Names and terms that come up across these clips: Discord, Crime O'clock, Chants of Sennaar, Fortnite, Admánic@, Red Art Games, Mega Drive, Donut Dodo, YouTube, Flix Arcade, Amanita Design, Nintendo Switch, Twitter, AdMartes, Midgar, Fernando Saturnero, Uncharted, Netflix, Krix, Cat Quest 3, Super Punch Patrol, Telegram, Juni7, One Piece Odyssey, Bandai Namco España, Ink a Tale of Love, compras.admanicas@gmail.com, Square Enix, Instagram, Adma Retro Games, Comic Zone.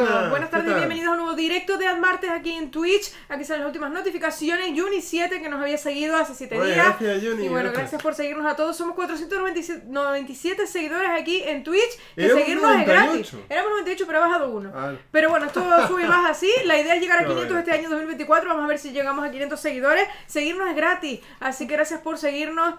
Buenas, buenas tardes y bienvenidos a un nuevo directo de AdMartes aquí en Twitch. Aquí salen las últimas notificaciones. Juni7, que nos había seguido hace 7 días. Gracias, Juni. Y bueno, gracias por seguirnos a todos. Somos 497 seguidores aquí en Twitch. Que seguirnos es gratis. Éramos 98, pero ha bajado uno. Pero bueno, esto sube y baja así. La idea es llegar a 500 este año 2024. Vamos a ver si llegamos a 500 seguidores. Seguirnos es gratis. Así que gracias por seguirnos.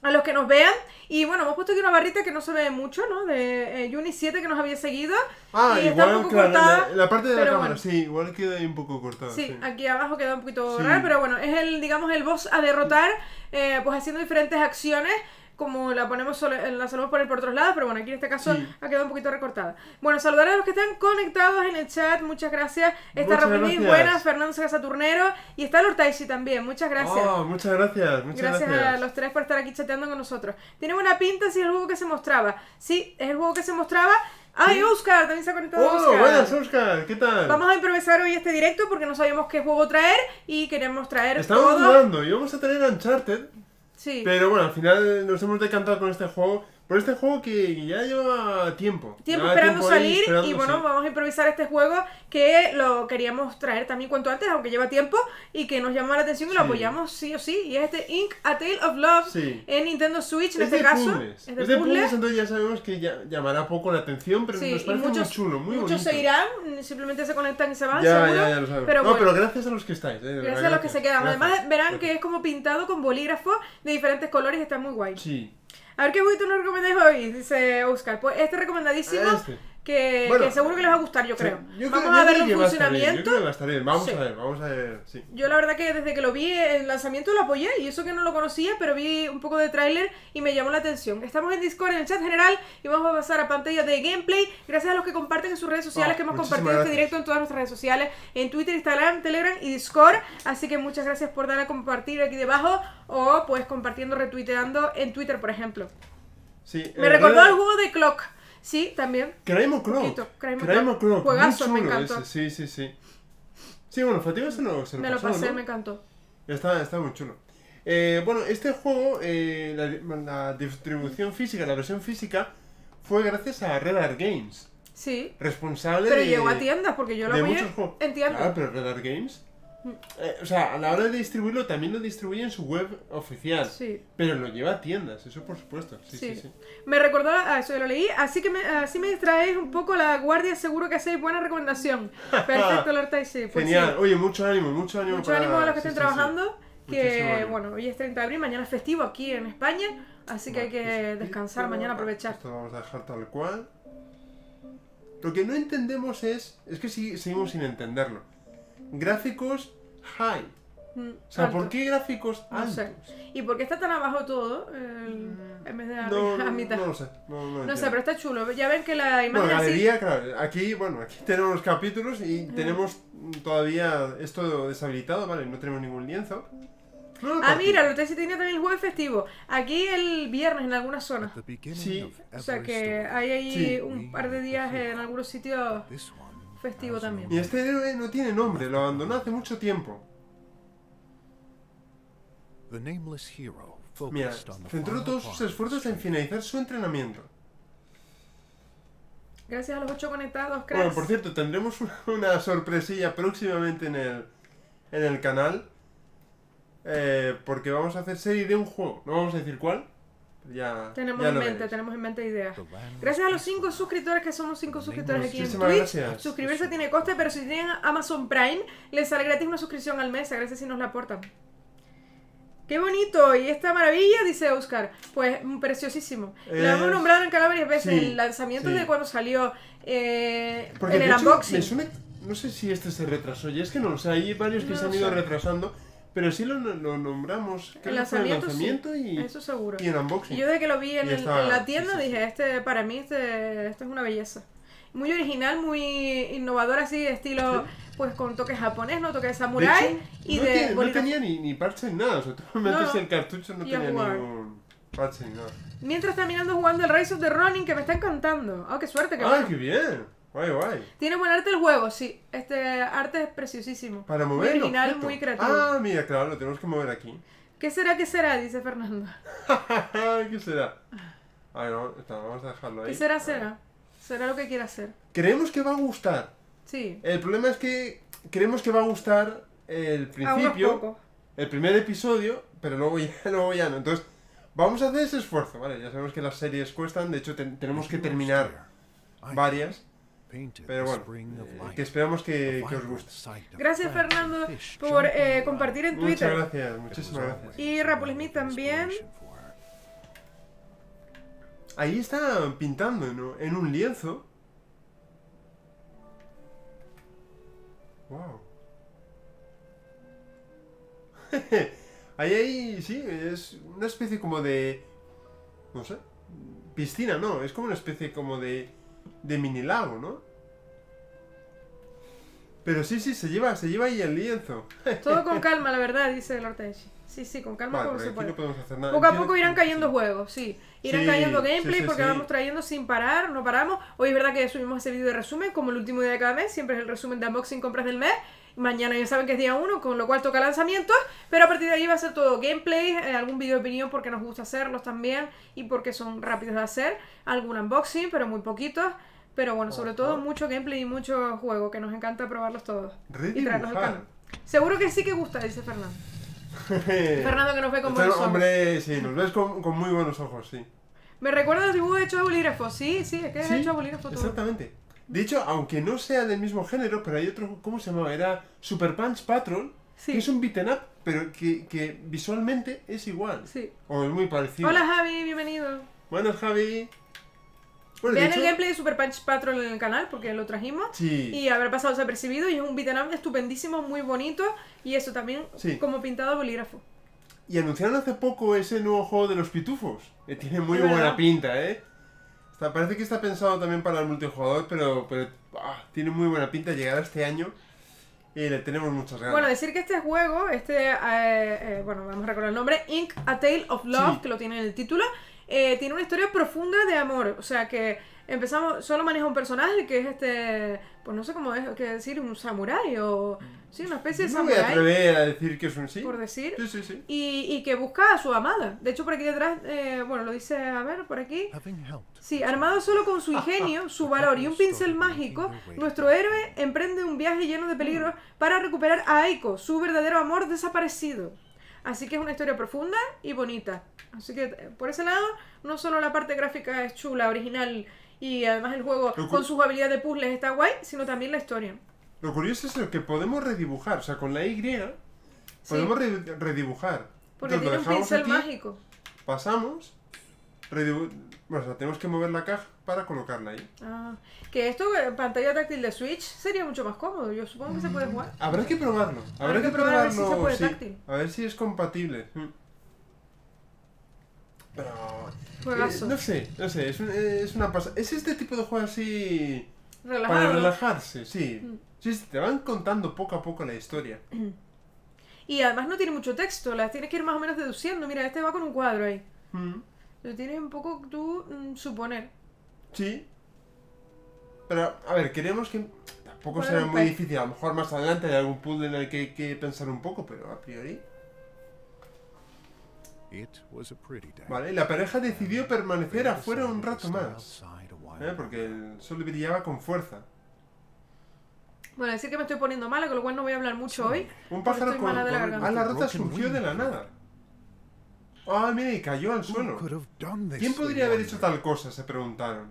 A los que nos vean. Y bueno, hemos puesto aquí una barrita que no se ve mucho, ¿no? De Juni7 que nos había seguido. Ah, y igual, está un poco cortada, la parte de la cámara, bueno. Sí, igual queda ahí un poco cortada. Sí, sí, aquí abajo queda un poquito raro, pero bueno, es el, digamos, el boss a derrotar, pues haciendo diferentes acciones. Como la ponemos, la solemos poner por otros lados, pero bueno, aquí en este caso ha quedado un poquito recortada. Bueno, saludar a los que están conectados en el chat, muchas gracias. Está Ramírez, buenas, Fernando Saturnero y está Lortaishi también, muchas gracias. Oh, muchas gracias, muchas gracias. Gracias a los tres por estar aquí chateando con nosotros. Tiene buena pinta, si es el juego que se mostraba. Sí, es el juego que se mostraba. ¡Ay, Óscar! También se ha conectado Óscar. ¡Oh, buenas, Óscar! ¿Qué tal? Vamos a improvisar hoy este directo porque no sabíamos qué juego traer y queremos traer todo. Estamos jugando y vamos a traer Uncharted. Sí. Pero bueno, al final nos hemos decantado con este juego. Por este juego que ya lleva tiempo. Tiempo esperando salir. Y bueno, vamos a improvisar este juego que lo queríamos traer también cuanto antes, aunque lleva tiempo. Y que nos llama la atención y lo apoyamos sí o sí. Y es este Ink a Tale of Love en Nintendo Switch en este caso. Puzzles. Es de puzzles, entonces ya sabemos que ya llamará poco la atención, pero nos parece muchos, muy chulo, muy bonito. Muchos se irán, simplemente se conectan y se van, seguro. Ya lo sabemos. Pero no, pero gracias a los que estáis. Gracias a los que se quedan. Además verán que es como pintado con bolígrafo de diferentes colores y está muy guay. Sí. A ver qué jueguito nos recomendáis hoy, dice Óscar. Pues este recomendadísimo, que seguro que les va a gustar, yo creo. Yo vamos a ver el funcionamiento. Vamos a ver. Sí. Yo la verdad que desde que lo vi, el lanzamiento lo apoyé, y eso que no lo conocía, pero vi un poco de tráiler y me llamó la atención. Estamos en Discord, en el chat general, y vamos a pasar a pantalla de gameplay. Gracias a los que comparten en sus redes sociales, que hemos compartido este directo en todas nuestras redes sociales, en Twitter, Instagram, Telegram y Discord. Así que muchas gracias por dar a compartir aquí debajo, o pues compartiendo, retuiteando en Twitter, por ejemplo. Sí, me recordó el juego de Clock. Sí, también. Crime O'clock. Crime O'clock. Juegazo, me encantó. Ese, sí, bueno, Fatiga se lo me pasó, lo pasé, ¿no? Me encantó. Está muy chulo. Bueno, este juego, la distribución física, la versión física, fue gracias a Red Art Games. Sí. Responsable pero llegó a tiendas, porque yo lo apoyé en tiendas. Ah, pero Red Art Games... o sea, a la hora de distribuirlo también lo distribuye en su web oficial. Sí. Pero lo lleva a tiendas, eso por supuesto. Sí. Me recordó, eso yo lo leí. Así que así me distraéis un poco la guardia. Seguro que hacéis buena recomendación. Perfecto, Lorta. Pues genial, oye, mucho ánimo. Mucho ánimo a los que estén trabajando. Que bueno, hoy es 30 de abril, mañana es festivo aquí en España. Así que hay que descansar, mañana aprovechar. Esto lo vamos a dejar tal cual. Lo que no entendemos es que seguimos sin entenderlo. Gráficos high. O sea, alto. ¿Por qué gráficos altos? No sé. ¿Y por qué está tan abajo todo? En vez de a mitad. No lo sé. No sé, pero está chulo. Ya ven que la imagen galería, así... claro. Aquí tenemos los capítulos y tenemos todavía esto deshabilitado, ¿vale? No tenemos ningún lienzo. Mira, lo que sí tenía también el jueves festivo. Aquí el viernes en algunas zonas. Sí. O sea que hay ahí un par de días en algunos sitios... festivo también. Y este héroe no tiene nombre, lo abandonó hace mucho tiempo. Mira, centró todos sus esfuerzos en finalizar su entrenamiento. Gracias a los 8 conectados, Krix. Bueno, por cierto, tendremos una sorpresilla próximamente en el canal. Porque vamos a hacer serie de un juego, no vamos a decir cuál. Tenemos en mente ideas. Gracias a los 5 suscriptores, que somos 5 suscriptores aquí en Twitch. Suscribirse tiene coste, pero si tienen Amazon Prime, les sale gratis una suscripción al mes. Gracias si nos la aportan. ¡Qué bonito! Y esta maravilla, dice Óscar. Pues preciosísimo. Lo hemos nombrado en el canal varias veces. El lanzamiento de cuando salió en el unboxing. No sé si este se retrasó. Y es que no, o sea, hay varios que se han ido retrasando. Pero sí lo nombramos, creo que fue el lanzamiento eso seguro. Y el unboxing. Y yo desde que lo vi en la tienda dije, para mí esto es una belleza. Muy original, muy innovador, así de estilo, pues con toque japonés, ¿no? Toque de samurái no tenía ni parche ni nada, o sea, tú metes el cartucho no tenía ningún parche ni nada. Mientras terminando jugando el Rise of the Ronin, que me está encantando. ¡Ah, qué suerte! ¡Qué bien! Guay, guay. Tiene buen arte el juego, sí. Este arte es preciosísimo. Para moverlo. Muy original, muy creativo. Ah, mira, claro, lo tenemos que mover aquí. ¿Qué será? Dice Fernando. ¿Qué será? Vamos a dejarlo ahí. ¿Qué será? Será lo que quiera hacer. Creemos que va a gustar. Sí. El problema es que creemos que va a gustar el principio, el primer episodio, pero luego ya no. Entonces, vamos a hacer ese esfuerzo, ¿vale? Ya sabemos que las series cuestan, de hecho tenemos que terminar varias. Pero bueno, que esperamos que os guste. Gracias, Fernando, por compartir en Twitter. Muchas gracias, muchísimas gracias. Y Rapulismi también. Ahí está pintando, ¿no? En un lienzo. Wow. ahí, sí, es una especie como de... No sé, piscina, ¿no? Es como una especie como de mini lago, ¿no? Pero sí, se lleva ahí el lienzo. Todo con calma, la verdad, dice el Ortechi. Sí, con calma, vale, como se puede. No podemos hacer nada. Poco a poco irán cayendo juegos, sí. Irán cayendo gameplay porque vamos trayendo sin parar, no paramos. Hoy es verdad que subimos ese vídeo de resumen, como el último día de cada mes, siempre es el resumen de unboxing compras del mes. Mañana ya saben que es día 1, con lo cual toca lanzamientos, pero a partir de ahí va a ser todo gameplay, algún vídeo de opinión porque nos gusta hacerlos también y porque son rápidos de hacer, algún unboxing, pero muy poquitos. Pero bueno, sobre todo mucho gameplay y mucho juego, que nos encanta probarlos todos y traerlos al canal. Seguro que sí que gusta, dice Fernando. Fernando que nos ve con buenos ojos. Hombre, sí, nos ves con muy buenos ojos, sí. Me recuerda el dibujo hecho a bolígrafo, sí, es que es hecho a bolígrafo todo. Exactamente. De hecho, aunque no sea del mismo género, pero hay otro, ¿cómo se llamaba? Era Super Punch Patrol, que es un beat'em up, pero que visualmente es igual. Sí. O es muy parecido. Hola Javi, bienvenido. Buenas Javi. Bueno, vean el gameplay de Super Punch Patrol en el canal, porque lo trajimos. Sí. Y habrá pasado desapercibido, y es un beat'em up estupendísimo, muy bonito, y eso también como pintado a bolígrafo. Y anunciaron hace poco ese nuevo juego de los pitufos, que tiene muy buena pinta, ¿eh? Parece que está pensado también para el multijugador, pero tiene muy buena pinta, llegará este año y le tenemos muchas ganas. Bueno, decir que este juego, bueno, vamos a recordar el nombre, Ink a Tale of Love, que lo tiene en el título, tiene una historia profunda de amor, o sea que empezamos, solo maneja un personaje que es pues no sé cómo es, qué decir, un samurái o... Sí, una especie de samurái. No me atrever a decir que es un por decir. Sí. Y que busca a su amada. De hecho, por aquí detrás, bueno, lo dice, a ver, por aquí. Sí, armado solo con su ingenio, su valor y un pincel mágico, nuestro héroe emprende un viaje lleno de peligros para recuperar a Aiko, su verdadero amor desaparecido. Así que es una historia profunda y bonita. Así que, por ese lado, no solo la parte gráfica es chula, original, y además el juego con sus habilidades de puzzles está guay, sino también la historia. Lo curioso es lo que podemos redibujar, o sea, con la Y podemos redibujar. Porque entonces, tiene un pincel mágico. Pasamos, bueno, o sea, tenemos que mover la caja para colocarla ahí. Ah, que esto, pantalla táctil de Switch, sería mucho más cómodo, yo supongo que se puede jugar. Habrá que probarlo, habrá que probarlo, a ver si se puede táctil. A ver si es compatible. Pero... no sé, es una pasada. Es este tipo de juego así... Relajado, para relajarse, sí. Sí, te van contando poco a poco la historia. Y además no tiene mucho texto, las tienes que ir más o menos deduciendo. Mira, este va con un cuadro ahí. Lo tienes un poco tú suponer. Sí. Pero, a ver, queremos que... Tampoco será muy difícil, a lo mejor más adelante hay algún puzzle en el que hay que pensar un poco, pero a priori... Vale, la pareja decidió permanecer afuera un rato más. Porque el sol brillaba con fuerza. Bueno, decir que me estoy poniendo mala, con lo cual no voy a hablar mucho hoy. Un pájaro con ala rota surgió de la nada. Ah, mira, y cayó al suelo. ¿Quién podría haber hecho tal cosa?, se preguntaron.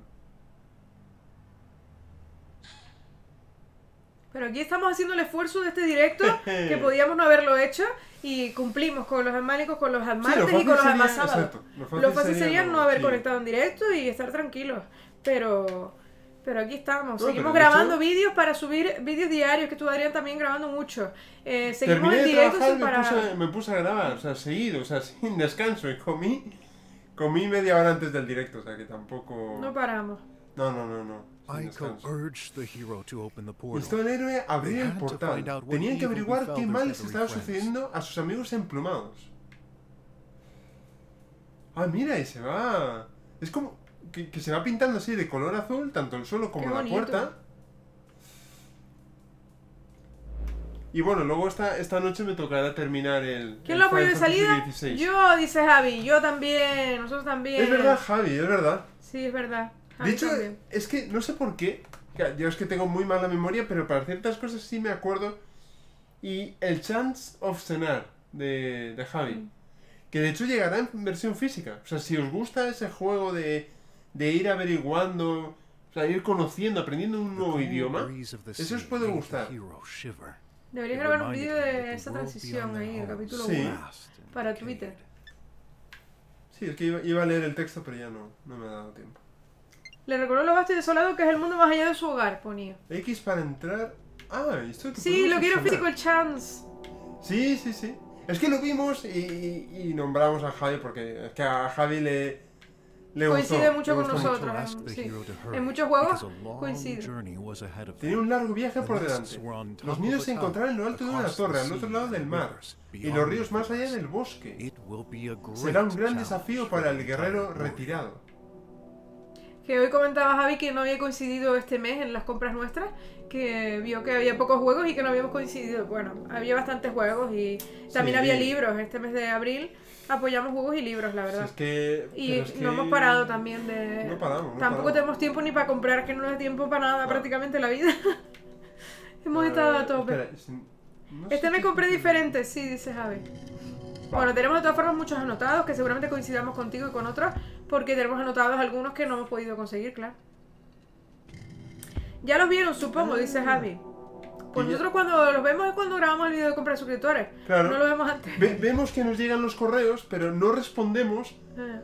Pero aquí estamos haciendo el esfuerzo de este directo, que podíamos no haberlo hecho, y cumplimos con los admánicos, con los admartes y con los admasábados. Lo fácil sería no haber conectado en directo y estar tranquilos. Pero aquí estamos, no, seguimos grabando vídeos para subir vídeos diarios, que tú, Adrián, también grabando mucho. Seguimos en directo sin parar. Me puse a grabar, o sea, seguido, o sea, sin descanso, y comí media hora antes del directo, o sea, que tampoco... No paramos. No. Instó al héroe a abrir el portal. Tenían que averiguar qué mal les estaba sucediendo a sus amigos emplumados. Ah, mira, y se va... Es como... Que se va pintando así de color azul, tanto el suelo como la puerta. Y bueno, luego esta noche me tocará terminar el... ¿Quién lo apoyó de salida? Yo, dice Javi, yo también, nosotros también. Es verdad, Javi, es verdad. Sí, es verdad. De hecho, es que no sé por qué. Yo es que tengo muy mala memoria, pero para ciertas cosas sí me acuerdo. Y el Chants of Sennaar de Javi, que de hecho llegará en versión física. O sea, si os gusta ese juego de ir averiguando, o sea, ir conociendo, aprendiendo un nuevo idioma, eso os puede gustar. Deberías grabar un vídeo de esta transición ahí, el capítulo 1, para Twitter. Sí, es que iba a leer el texto, pero ya no me ha dado tiempo. Le recuerdo lo vasto y desolado que es el mundo más allá de su hogar, ponía. X para entrar... Ah, esto... Sí, lo quiero físico, el Chance. Sí, sí, sí. Es que lo vimos y nombramos a Javi porque es que a Javi le coincide mucho con nosotros. Sí. En muchos juegos coincide. Tenía un largo viaje por delante. Los niños se encontraron en lo alto de una torre, al otro lado del mar, y los ríos más allá del bosque. Será un gran desafío para el guerrero retirado. Que hoy comentaba Javi que no había coincidido este mes en las compras nuestras, que vio que había pocos juegos y que no habíamos coincidido. Bueno, había bastantes juegos y también había libros. Este mes de abril apoyamos juegos y libros, la verdad. Si es que, no hemos parado también de... No paramos. Tampoco tenemos tiempo ni para comprar, que no nos da tiempo para nada prácticamente la vida. Hemos estado a tope. Espera, no sé me compré diferente, sí, dice Javi. Bueno, tenemos de todas formas muchos anotados, que seguramente coincidamos contigo y con otros, porque tenemos anotados algunos que no hemos podido conseguir, claro. Ya los vieron, supongo, dice Javi. Pues nosotros cuando los vemos es cuando grabamos el video de compra de suscriptores. Claro. No lo vemos antes. Vemos que nos llegan los correos, pero no respondemos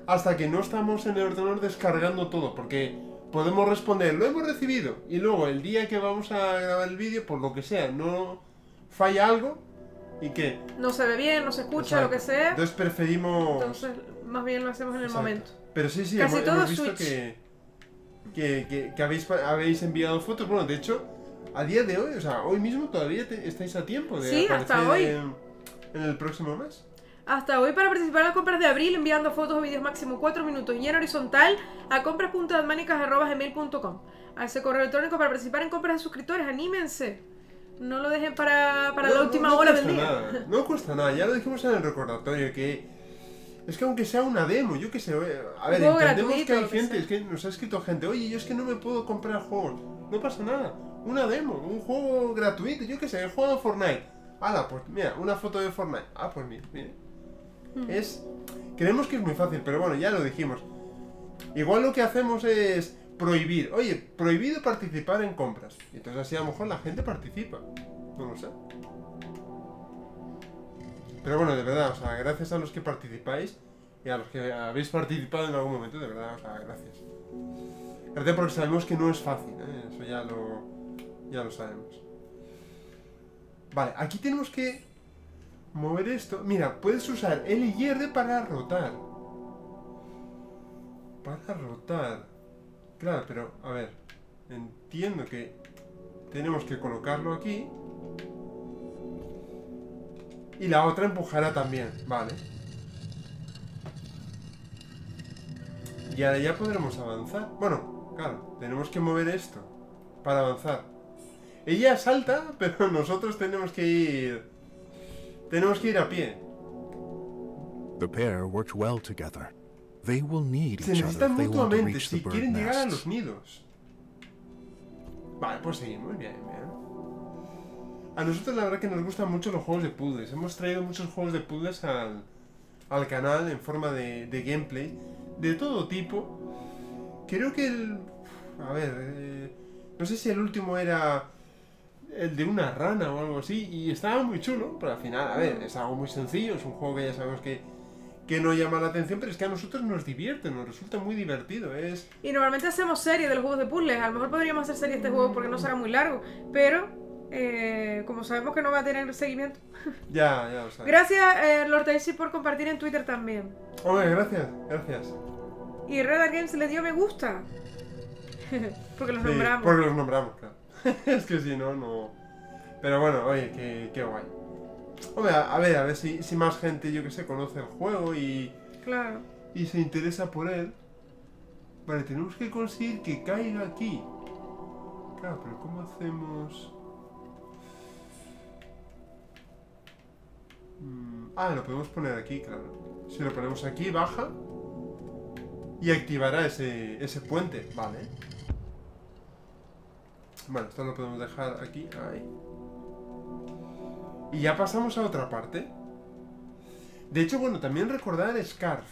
hasta que no estamos en el ordenador descargando todo, porque podemos responder, lo hemos recibido, y luego el día que vamos a grabar el vídeo, por lo que sea, no falla algo, ¿y qué? No se ve bien, no se escucha, lo que sea. Entonces preferimos... Entonces, más bien lo hacemos en el momento. Pero sí, sí, casi hemos visto Switch. Que habéis enviado fotos. Bueno, de hecho, a día de hoy, o sea, hoy mismo todavía estáis a tiempo de aparecer hasta hoy. En el próximo mes. Hasta hoy para participar en las compras de abril, enviando fotos o vídeos máximo 4 minutos y en horizontal a compras.admanicas@gmail.com. A ese correo electrónico para participar en compras de suscriptores, anímense. No lo dejen para la última hora del día. Nada. No cuesta nada, ya lo dijimos en el recordatorio, que es que aunque sea una demo, yo que sé, a ver, entendemos que hay gente, es que nos ha escrito gente, oye, yo es que no me puedo comprar juegos, no pasa nada, una demo, un juego gratuito, yo que sé, he jugado Fortnite, ala, pues mira, una foto de Fortnite, ah, pues mira, mira, creemos que es muy fácil, pero bueno, ya lo dijimos, igual lo que hacemos es prohibir, oye, prohibido participar en compras, y entonces así a lo mejor la gente participa, no lo sé. Pero bueno, de verdad, o sea, gracias a los que participáis y a los que habéis participado en algún momento, de verdad, o sea, gracias. Gracias porque sabemos que no es fácil, ¿eh? Eso ya lo sabemos. Vale, aquí tenemos que mover esto. Mira, puedes usar L y R para rotar. Para rotar. Claro, pero, a ver, entiendo que tenemos que colocarlo aquí. Y la otra empujará también, vale. Y ahora ya podremos avanzar. Bueno, claro, tenemos que mover esto para avanzar. Ella salta, pero nosotros tenemos que ir a pie. Se necesitan mutuamente si quieren llegar a los nidos. Vale, pues seguimos, bien, bien. A nosotros la verdad que nos gustan mucho los juegos de puzzles. Hemos traído muchos juegos de puzzles al canal en forma de gameplay de todo tipo. Creo que no sé si el último era el de una rana o algo así, y estaba muy chulo, pero al final, a ver, es algo muy sencillo, es un juego que ya sabemos que no llama la atención, pero es que a nosotros nos divierte, nos resulta muy divertido. Y normalmente hacemos series de los juegos de puzzles. A lo mejor podríamos hacer series de este juego porque no será muy largo, pero... como sabemos que no va a tener seguimiento. Ya lo sabes. Gracias, Lord Daisy, por compartir en Twitter también. Oye, gracias. Y Red Art Games le dio me gusta. Porque los nombramos. Porque los nombramos, claro. Es que si no, no... Pero bueno, oye, qué guay. Oye, a ver si más gente, yo que sé, conoce el juego y... Claro. Y se interesa por él. Vale, tenemos que conseguir que caiga aquí. Claro, pero ¿cómo hacemos...? Ah, lo podemos poner aquí, claro. Si lo ponemos aquí, baja. y activará ese puente, vale. Bueno, esto lo podemos dejar aquí. Ahí. Y ya pasamos a otra parte. De hecho, bueno, también recordar Scarf.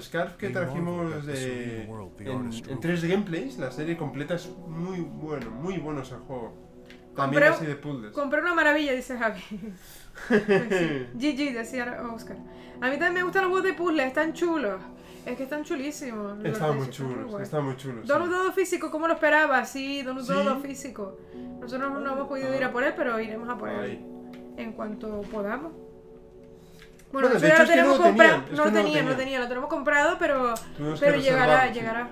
Scarf que trajimos en 3 gameplays. La serie completa es muy bueno. Muy bueno ese juego. También así de puzzles. Compré una maravilla, dice Javi. GG, decía Oscar. A mí también me gustan los juegos de puzzles, están chulos. Es que están chulísimos. Están muy chulos, están muy chulos. Donut Dodo físico, ¿cómo lo esperaba? Sí, Donut Dodo físico. Nosotros no hemos podido ir a por él, pero iremos a por él en cuanto podamos. Bueno, de hecho lo tenemos. No lo tenía, no lo tenía, lo tenemos comprado, pero llegará.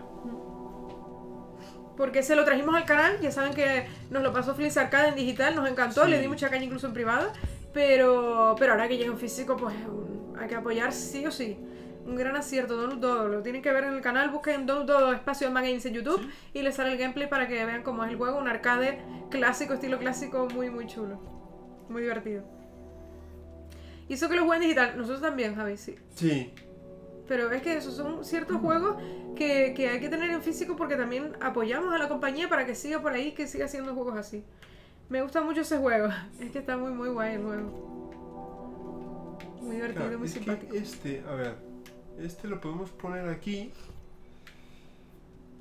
Porque se lo trajimos al canal, ya saben que nos lo pasó Flix Arcade en digital, nos encantó, le di mucha caña incluso en privado, pero ahora que llega en físico, pues hay que apoyar sí o sí. Un gran acierto, Donut Dodo, lo tienen que ver en el canal, busquen Donut Dodo espacio Adma Games en YouTube y les sale el gameplay para que vean cómo es el juego, un arcade clásico, estilo clásico, muy muy chulo, muy divertido. Y eso que lo juegan en digital, nosotros también, Javi, sí. Sí. Pero es que esos son ciertos juegos que hay que tener en físico porque también apoyamos a la compañía para que siga por ahí, que siga haciendo juegos así. Me gusta mucho ese juego, es que está muy muy guay el juego. Muy divertido, claro, muy simpático. A ver, este lo podemos poner aquí.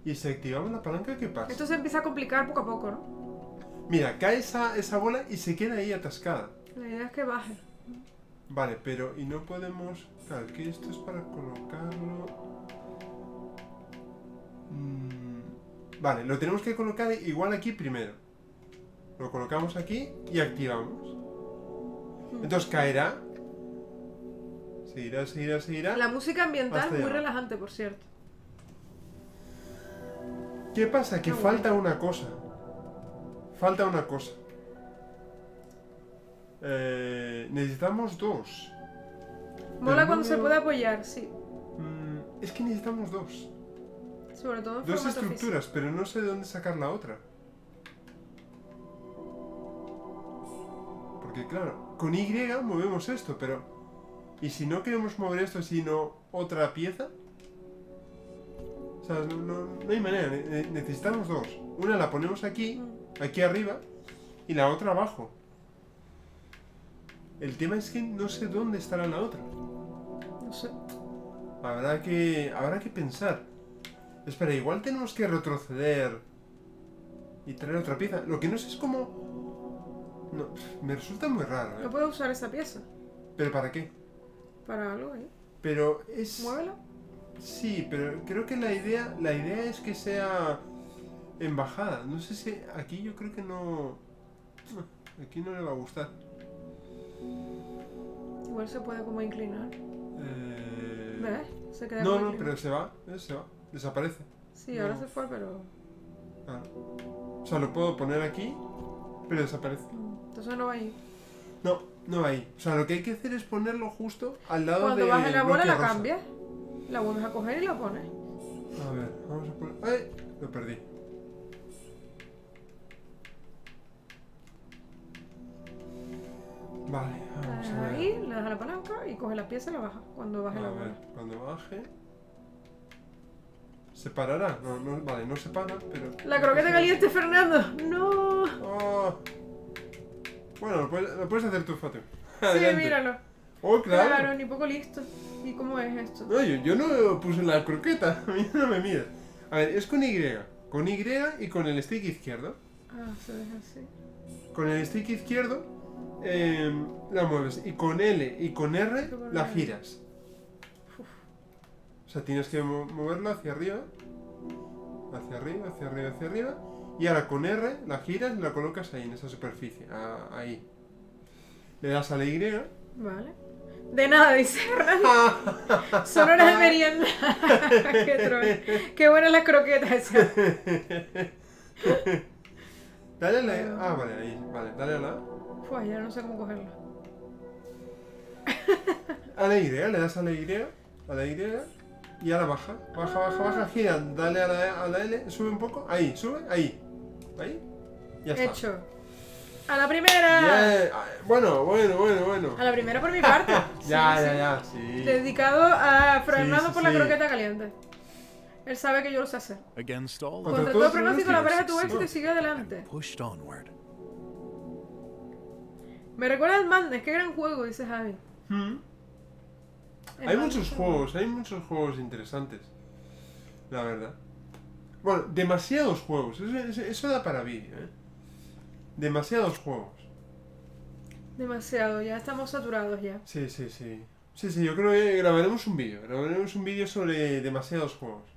Y si activamos la palanca, ¿qué pasa? Esto se empieza a complicar poco a poco, ¿no? Mira, cae esa bola y se queda ahí atascada. La idea es que baje. Vale, pero y no podemos... Claro, que esto es para colocarlo... Vale, lo tenemos que colocar igual aquí primero. Lo colocamos aquí y activamos. Entonces caerá. Seguirá, seguirá, seguirá. La música ambiental muy relajante, por cierto. ¿Qué pasa? Que falta una cosa. Falta una cosa. Necesitamos dos. Mola cuando se puede apoyar, sí. Es que necesitamos dos. Sobre todo dos estructuras, pero no sé de dónde sacar la otra. Porque claro, con Y movemos esto, pero... ¿Y si no queremos mover esto, sino otra pieza? O sea, no hay manera. Necesitamos dos. Una la ponemos aquí, aquí arriba, y la otra abajo. El tema es que no sé dónde estará la otra. No sé. Habrá que pensar. Espera, igual tenemos que retroceder y traer otra pieza. Lo que no sé es cómo... No, me resulta muy raro, ¿eh? No puedo usar esa pieza. ¿Pero para qué? Para algo, ¿eh? Pero es... Muévelo. Sí, pero creo que la idea es que sea embajada. No sé si... Aquí yo creo que no... Aquí no le va a gustar. Igual se puede como inclinar. ¿Ves? Se queda no, inclinado. Pero se va. Desaparece. Sí, ahora se fue, pero... Ah. O sea, lo puedo poner aquí, pero desaparece. Entonces no va ahí. No va ahí. O sea, lo que hay que hacer es ponerlo justo al lado de... Cuando bajes la bola la cambias. La vuelves a coger y la pones. A ver, vamos a poner... ¡Ay! Lo perdí. Vale, vamos a ver. Ahí, le das a la palanca y coge las piezas y la baja. Cuando baje la bola. Cuando baje. ¿Se parará? No, vale, no se para, pero. ¡La croqueta caliente, Fernando! ¡No! Oh. Bueno, lo puedes hacer tú, Fatu. Sí, míralo. Oh, claro. Claro, ni poco listo. ¿Y cómo es esto? No, yo no puse la croqueta. A mí no me mira. A ver, es con Y. Con Y y con el stick izquierdo. Ah, se deja así. Con el stick izquierdo. La mueves y con L y con R la giras. Uf. O sea, tienes que moverla hacia arriba. Hacia arriba, hacia arriba, hacia arriba. Y ahora con R la giras y la colocas ahí en esa superficie. Ahí. Le das a la Y. Vale. De nada, dice Hernán. Son horas de merienda. Qué troll. Qué buenas las croquetas esas. Dale a la E. Ah, vale, ahí. Vale, dale a la A. Pues ya no sé cómo cogerla. A la Y, le das a la Y, y ahora baja, baja, gira, dale a la L, sube un poco, ahí, sube, ahí, ya está. Hecho. ¡A la primera! Yeah. Bueno. A la primera por mi parte. Sí, ya, sí. Dedicado a Fernando por la croqueta caliente. Él sabe que yo lo sé hacer. Contra todo pronóstico, la pareja tuvo éxito y sigue adelante. Me recuerda al Madness, qué gran juego, dice Javi. Hay muchos juegos interesantes, la verdad. Bueno, demasiados juegos, eso da para mí, ¿eh? Demasiados juegos. Demasiado, ya estamos saturados ya. Sí, yo creo que grabaremos un vídeo sobre demasiados juegos.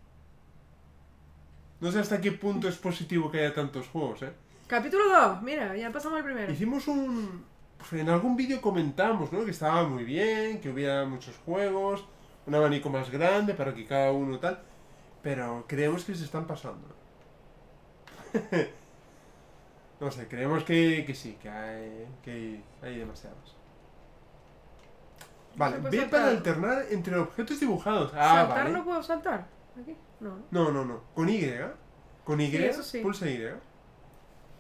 No sé hasta qué punto es positivo que haya tantos juegos, ¿eh? Capítulo 2, mira, ya pasamos al primero. Hicimos un... en algún vídeo comentamos, ¿no? Que estaba muy bien, que hubiera muchos juegos, un abanico más grande para que cada uno tal, pero creemos que se están pasando. No sé, creemos que sí, que hay demasiados. Vale, ve saltar. Para alternar entre objetos dibujados. ¿Saltar vale. No puedo saltar? ¿Aquí? No. Con Y. Con Y, sí, sí. Pulsa Y.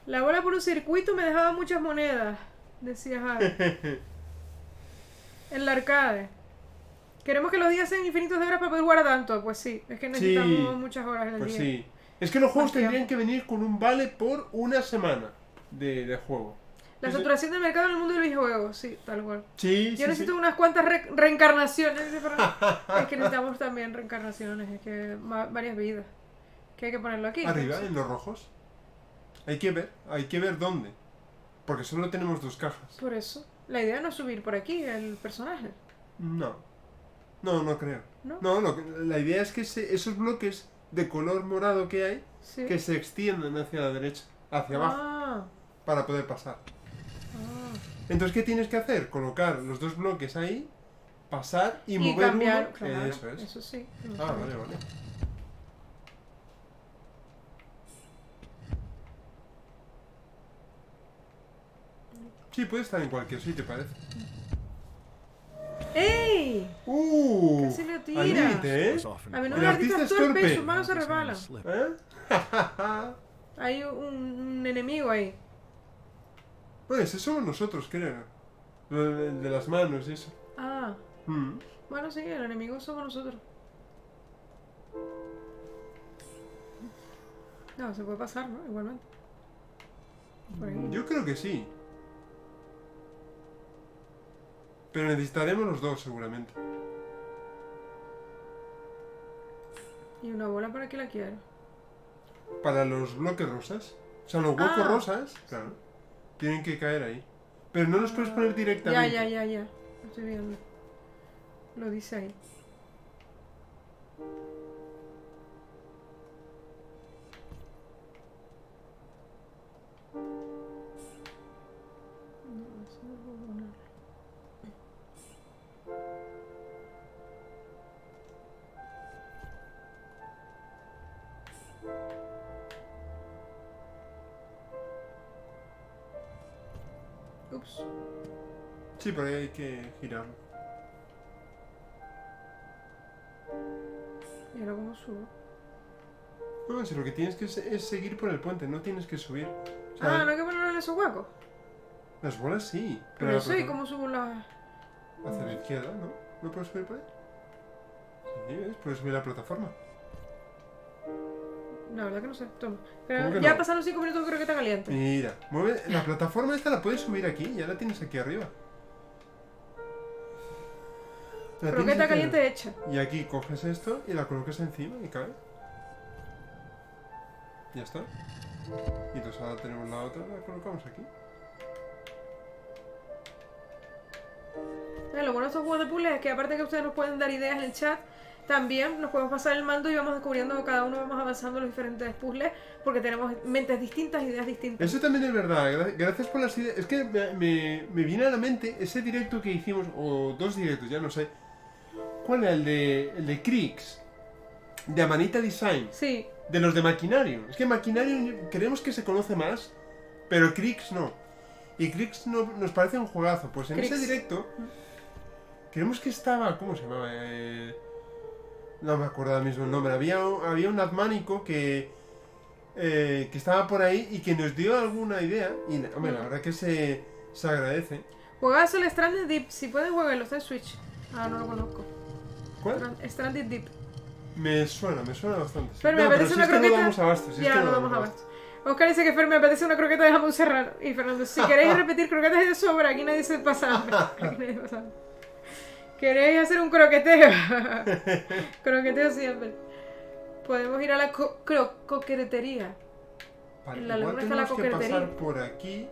La bola por un circuito me dejaba muchas monedas, decía Javi. En la arcade. Queremos que los días sean infinitos de horas para poder guardar tanto. Pues sí, es que necesitamos muchas horas en el día. Sí. Es que los juegos tendrían que venir con un vale por una semana de juego. La saturación del mercado en el mundo de los videojuegos, sí, tal cual. Yo necesito unas cuantas reencarnaciones. Es que necesitamos también reencarnaciones, es que varias vidas. Que hay que ponerlo aquí. Arriba, en los rojos. Hay que ver dónde. Porque solo tenemos dos cajas. Por eso. La idea no es subir por aquí el personaje. No creo. No, la idea es que esos bloques de color morado que hay, que se extienden hacia la derecha, hacia abajo, para poder pasar. Entonces, ¿qué tienes que hacer? Colocar los dos bloques ahí, pasar y mover cambiar, uno. Claro, eso es. Eso sí. Vale. Sí, puede estar en cualquier sitio, parece. ¡Ey! Casi lo tira. Al límite, ¿eh? A menudo el artista es torpe y sus manos se resbalan. Hay un enemigo ahí. Pues eso somos nosotros, creo. El de las manos y eso. Bueno, sí, el enemigo somos nosotros. No, se puede pasar, ¿no? Igualmente. Por ahí. Yo creo que sí. Pero necesitaremos los dos, seguramente. ¿Y una bola para qué la quiero? Para los bloques rosas. O sea, los huecos rosas, claro. Tienen que caer ahí. Pero no los puedes poner directamente. Ya. Estoy viendo. Lo dice ahí. Sí, pero ahí hay que girarlo. ¿Y ahora cómo subo? No, si lo que tienes que es seguir por el puente, no tienes que subir. O sea, ¿no hay que ponerlo en esos huecos? Las bolas sí. Pero eso, ¿y cómo subo las...? Hacia la izquierda, ¿no? ¿No puedes subir por ahí? Sí, ¿ves? Puedes subir la plataforma. La verdad que no sé, toma. Pero ya pasaron 5 minutos, creo que está caliente. Mira, mueve, la plataforma esta la puedes subir aquí, ya la tienes aquí arriba. Pero que está caliente hecha. Y aquí coges esto y la colocas encima y cae. Ya está. Y entonces ahora tenemos la otra, la colocamos aquí. Lo bueno de estos juegos de puzzles es que aparte que ustedes nos pueden dar ideas en el chat, también nos podemos pasar el mando y vamos descubriendo, cada uno vamos avanzando los diferentes puzzles porque tenemos mentes distintas, ideas distintas. Eso también es verdad, gracias por las ideas. Es que me viene a la mente ese directo que hicimos, o dos directos, ya no sé. ¿Cuál era? El de Krix, de Amanita Design. Sí. De los de Maquinario. Es que Maquinario creemos que se conoce más, pero Krix no. Y Krix no, nos parece un juegazo. Pues en Krix. Ese directo, creemos que estaba... ¿Cómo se llamaba? No me acuerdo ahora mismo el nombre. Había un admánico que estaba por ahí y que nos dio alguna idea. Y hombre, la verdad que se agradece. Jugaba solo Stranded Deep. Si pueden jugarlo, está en Switch. No lo conozco. ¿Cuál? Stranded Deep. Me suena bastante. Fer, me apetece una croqueta. No damos abasto. Oscar dice que Fer, me apetece una croqueta de jamón serrano. Y Fernando, si queréis repetir croquetas de sobra, aquí nadie se pasa hambre. ¿Queréis hacer un croqueteo? Croqueteo siempre. Podemos ir a la coquetería. En la laguna está la coquetería. Que pasar por aquí.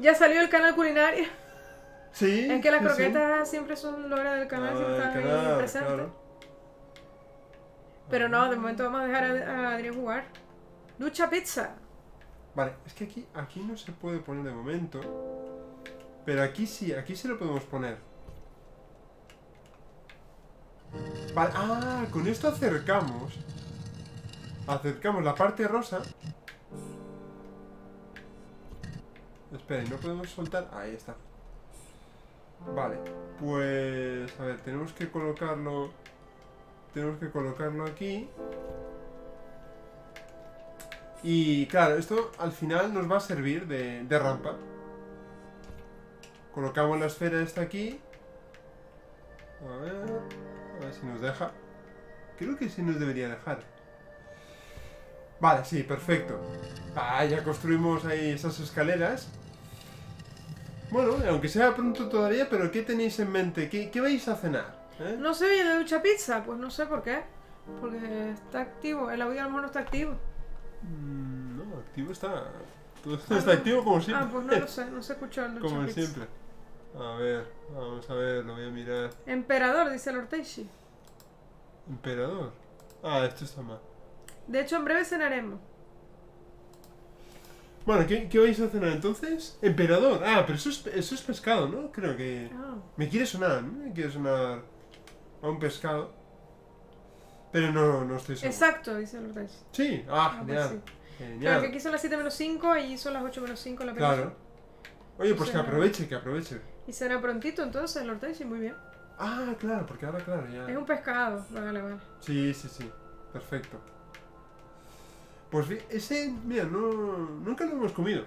Ya salió el canal culinario. Sí. Es que las croquetas siempre son logra del canal, siempre están ahí presentes. Claro. Pero no, de momento vamos a dejar a Adrián jugar. Lucha pizza. Vale, es que aquí no se puede poner de momento. Pero aquí sí, aquí sí lo podemos poner. Vale, ah, con esto acercamos. Acercamos la parte rosa. Espera, y no podemos soltar. Ahí está. Vale, pues... A ver, tenemos que colocarlo... Tenemos que colocarlo aquí. Y claro, esto al final nos va a servir de rampa. Colocamos la esfera esta aquí. A ver si nos deja. Creo que sí nos debería dejar. Vale, sí, perfecto. Ah, ya construimos ahí esas escaleras. Bueno, aunque sea pronto todavía, pero ¿qué tenéis en mente? ¿Qué vais a cenar? ¿Eh? No sé, de Lucha Pizza, pues no sé por qué. Porque está activo, el audio a lo mejor no está activo. No, activo está. Todo está activo como siempre. Ah, pues no lo sé, no sé escuchar Lucha Pizza. Como siempre. A ver, vamos a ver, lo voy a mirar. Emperador, dice el Orteishi. Emperador. Ah, esto está mal. De hecho, en breve cenaremos. Bueno, ¿qué vais a cenar entonces? Emperador. Ah, pero eso es pescado, ¿no? Creo que... Oh. Me quiere sonar, ¿no? Me quiere sonar... a un pescado. Pero no estoy seguro. Exacto, dice el rey. Sí, ah, genial. Pues sí. Genial. Claro, que aquí son las 7 menos 5. Y son las 8 menos 5 la película. Claro. Oye, pues que aproveche. Y será prontito entonces el Ortega, sí, muy bien. Ah, claro, porque ahora, claro, ya... Es un pescado, vale. Sí, perfecto. Pues ese, mira, nunca lo hemos comido.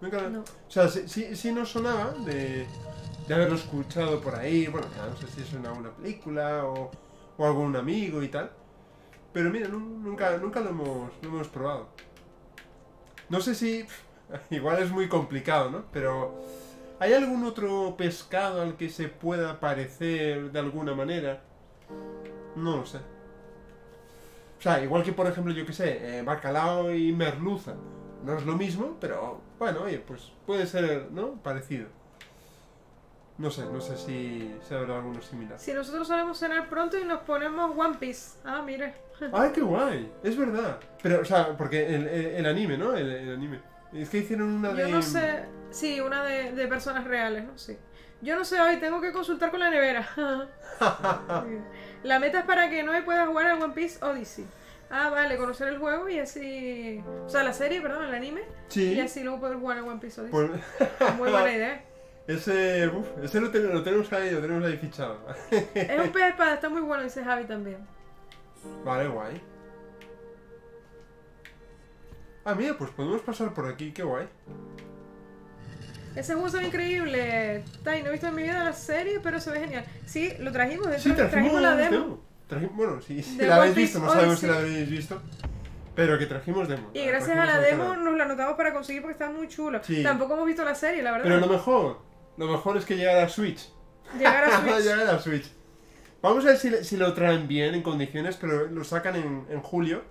No. O sea, sí nos sonaba de haberlo escuchado por ahí. Bueno, ya no sé si es en alguna película o algún amigo y tal. Pero mira, nunca lo hemos probado. No sé si... Igual es muy complicado, ¿no? Pero... ¿Hay algún otro pescado al que se pueda parecer de alguna manera? No lo sé. O sea, igual que por ejemplo, yo qué sé, bacalao y merluza. No es lo mismo, pero bueno, oye, pues puede ser, ¿no? Parecido. No sé si habrá alguno similar. Si nosotros solemos cenar pronto y nos ponemos One Piece. Ah, mire. ¡Ay, qué guay! Es verdad. Pero, o sea, porque el anime, ¿no? El anime. Es que hicieron una de... Yo no sé... Sí, una de personas reales, ¿no? Sí. Yo no sé hoy, tengo que consultar con la nevera. La meta es para que Noé pueda jugar a One Piece Odyssey. Ah, vale, conocer el juego y así... O sea, la serie, perdón, el anime. Sí. Y así luego poder jugar a One Piece Odyssey. Pues... Muy buena idea. Ese lo tenemos ahí fichado. Es un pez de espada, está muy bueno, dice Javi también. Vale, guay. Ah, mira, pues podemos pasar por aquí, qué guay. Ese juego se ve increíble. Tai, no he visto en mi vida la serie, pero se ve genial. Sí, lo trajimos, de hecho, sí, trajimos la demo. Bueno, si la habéis visto, no sabemos si la habéis visto. Pero que trajimos demo. Y gracias a la demo nos la anotamos para conseguir porque está muy chula. Sí. Tampoco hemos visto la serie, la verdad. Pero lo mejor es que llegara a Switch. Llegar a Switch. Vamos a ver si lo traen bien, en condiciones, pero lo sacan en julio.